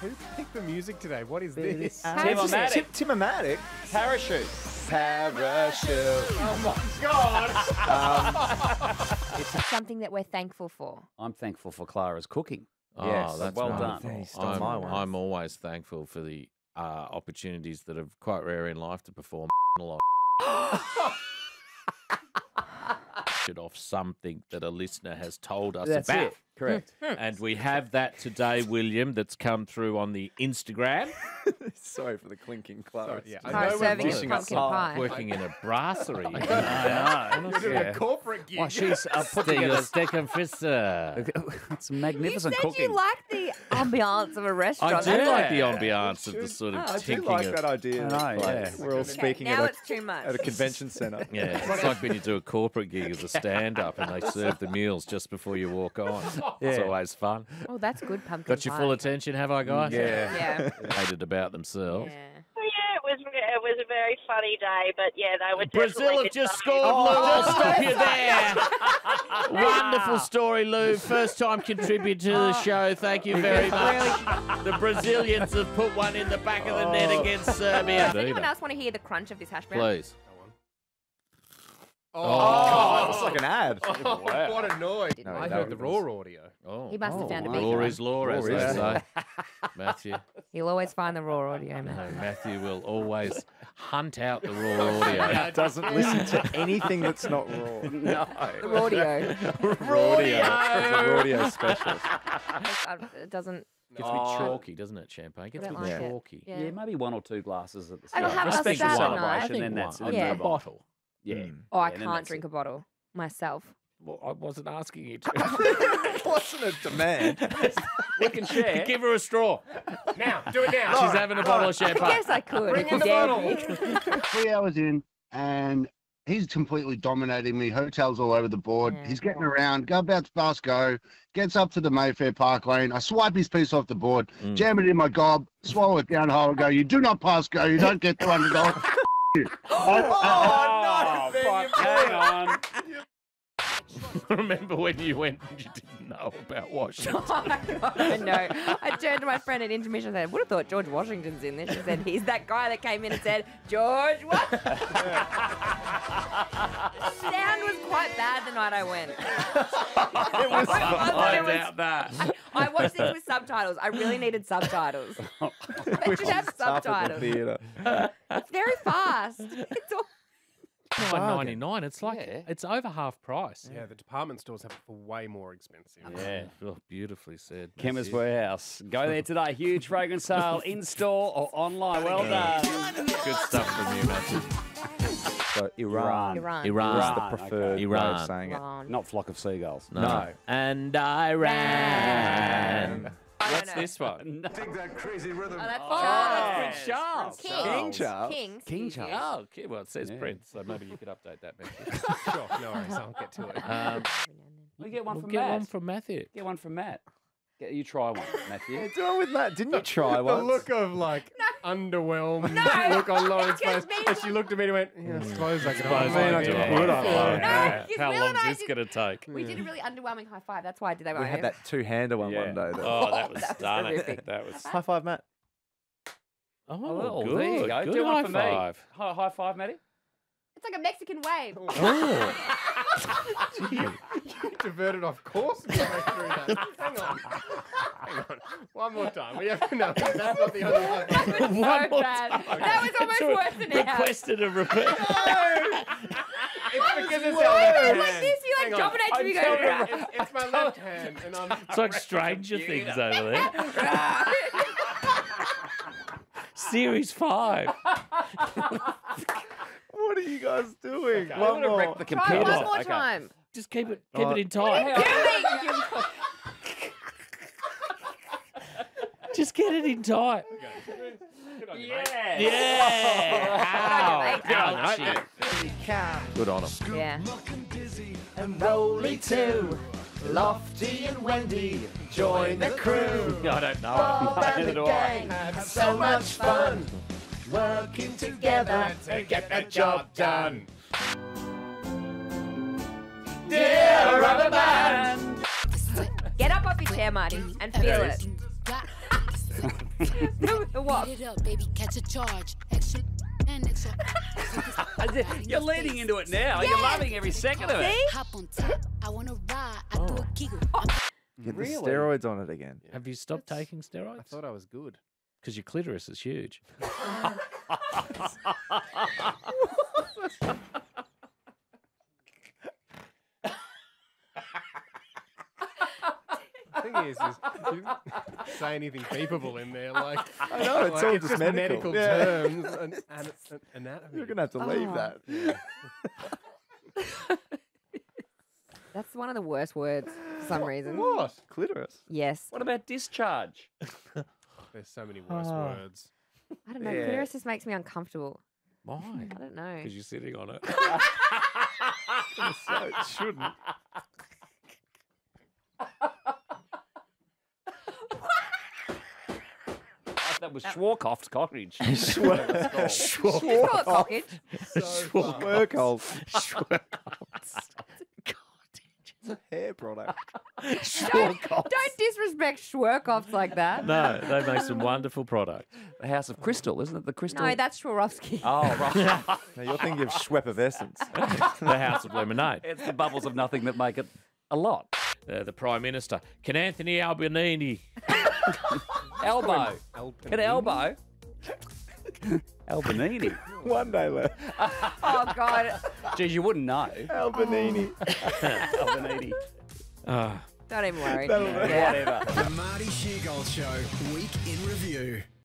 Who picked the music today? What is this? Tim-o-matic. Tim-o-matic. Parachute. Parachute. Oh, my God. um, it's something that we're thankful for. I'm thankful for Clara's cooking. Oh, yes. That's well nice. done. I'm, I'm always thankful for the uh, opportunities that are quite rare in life to perform a lot off something that a listener has told us that's about. It. Correct. And we have that today, William, that's come through on the Instagram. Sorry for the clinking clothes. Yeah. I know we're pushing us hard. Working in a brasserie. I know. Honestly. You're doing a corporate gig. Well, she's uh, putting a steak and fries. It's magnificent cooking. You said you like the ambiance of a restaurant. I do like the ambiance of the sort of oh, tinking. I do like of, that idea. I know, yeah. We're all okay, speaking now at, it's a, too much. at a convention centre. Yeah, it's like when you do a corporate gig as a stand-up and they serve the meals just before you walk on. Yeah. It's always fun. Oh, that's good pumpkin pie. Got your pie. Full attention, have I, guys? Yeah. yeah. They hated about themselves. Yeah. yeah, it was it was a very funny day, but yeah, they were Brazil definitely have just scored, oh, Lou. I'll stop you there. Wonderful story, Lou. First time contributor to the show. Thank you very much. The Brazilians have put one in the back of the net against Serbia. Does anyone else want to hear the crunch of this hash brown? Please. Oh, oh it's like an ad. Oh, wow. What a noise. No, I heard the raw audio. Oh. He must have oh, found a big one. Raw is law, as they say. Matthew. He'll always find the raw audio, man. No, Matthew will always hunt out the raw audio. He doesn't listen to anything that's not raw. No. The raw audio. Raw audio. Raw audio specialist. It doesn't... Gets a bit chalky, doesn't it, champagne? Gets a bit chalky. Yeah. yeah, maybe one or two glasses at the start. It'll have a celebration, then that's it. A bottle. Yeah. Mm. Oh, I yeah, can't drink it. a bottle myself. Well, I wasn't asking you to. It wasn't a demand. We can share. Give her a straw. Now, do it now. She's right. having a bottle of champagne. I guess I could. Bring in the bottle. Three hours in, and he's completely dominating me. Hotels all over the board. Yeah. He's getting around. Go about to pass go. Gets up to the Mayfair Park Lane. I swipe his piece off the board. Mm. Jam it in my gob. Swallow it down whole and go, you do not pass go. You don't get two hundred dollars. I, oh, uh, oh, no, hang on. Remember when you went and you didn't know about Washington? I know. I turned to my friend at intermission and said, I would have thought George Washington's in this. She said, he's that guy that came in and said, George what? Sound was quite bad the night I went. It was, I, I doubt that. I watched things with subtitles. I really needed subtitles. They should have subtitles. It's very fast. It's all nine ninety-nine. It's like yeah. it's over half price. Yeah, the department stores have it for way more expensive. Yeah, oh, beautifully said. Chemist Warehouse. Go there today. Huge fragrance sale in store or online. Well yeah. done. Good stuff from you, Matthew. So Iran. Iran. Iran is the preferred okay. Iran. way of saying Iran. it. Not flock of seagulls. No. no. And Iran. What's this one? No. Take that crazy rhythm. Oh, that's, oh, that's Prince Charles. Charles. King Charles. King, King Charles. Oh, okay. Well, it says yeah. Prince, so maybe you could update that. Sure, no worries. I'll get to it. Um, we get one we'll from get Matt. Get one from Matthew. Get one from Matt. Get, you try one, Matthew. Yeah, do it with Matt. Didn't you try one? The look of, like, no. underwhelmed no. look on Lauren's face. And she looked at me and went, yeah, I suppose I could do it. How long is this going to take? We did a really underwhelming high five. That's why I did that. We had that two-hander one yeah. one day. Though. Oh, that was stunning. That was high five, Matt. Oh, good. There you go. Good do high one for five. me. High, high five, Matty. It's like a Mexican wave. Oh. you, you diverted off course. Through that. Hang on. Hang on. One more time. We have no. That's not the only one. That was, one so more bad. Time. That was almost it's worse than it. Requested a repeat. No. It's because it's our left like this. You like dominate to me going. It's, it's my left hand, and I'm. It's like Stranger Things over there. Series five. What are you guys doing? Okay. One, more. The Try one more okay. time. Just keep it, keep oh. it in tight. Just get it in tight. Okay. Good on you, yeah. Mate. Yeah. Ow. Good on you, mate. Ouchie. Good on him. Yeah. And Rolly too. Lofty and Wendy, join the crew. No, I don't know. Bob and the gang have so much fun. Working together to get the job done. Dear rubber band. Get up off your chair, Marty, and feel it. The walk. Get it up, baby, catch a charge. Extra and extra. You're leading into it now. Yes. You're loving every second of it. Hop on top. I want to ride. I do a giggle. Get the really? steroids on it again. Yeah. Have you stopped That's, taking steroids? I thought I was good. Because your clitoris is huge. The thing is, is you say anything beepable in there, like I know it's like, all it's just medical, medical yeah. terms and, and, and anatomy. You're gonna have to leave oh. that. Yeah. That's one of the worst words for some what, reason. What? Clitoris. Yes. What about discharge? There's so many worse oh. words. I don't know. Yeah. Clitoris just makes me uncomfortable. Why? I don't know. Because you're sitting on it. So it shouldn't. That was Schwarzkopf's cottage. Schwarzkopf's cottage. Schwarzkopf's cottage. It's a hair product. Don't, don't disrespect Schwarzkopf's like that. No, they make some wonderful product. The House of Crystal, isn't it? The crystal. No, that's Schwarovski. Oh, right. Now you're thinking of Schwepp of Essence. The House of Lemonade. It's the bubbles of nothing that make it a lot. Uh, the Prime Minister. Can Anthony Albanese... Elbow. Albanese. Can elbow. Albanese. One day left. Oh, God. Geez, you wouldn't know. Albanese. Oh. Albanese. Oh. Don't even worry. Don't yeah. Whatever. The Marty Sheargold Show, Week in Review.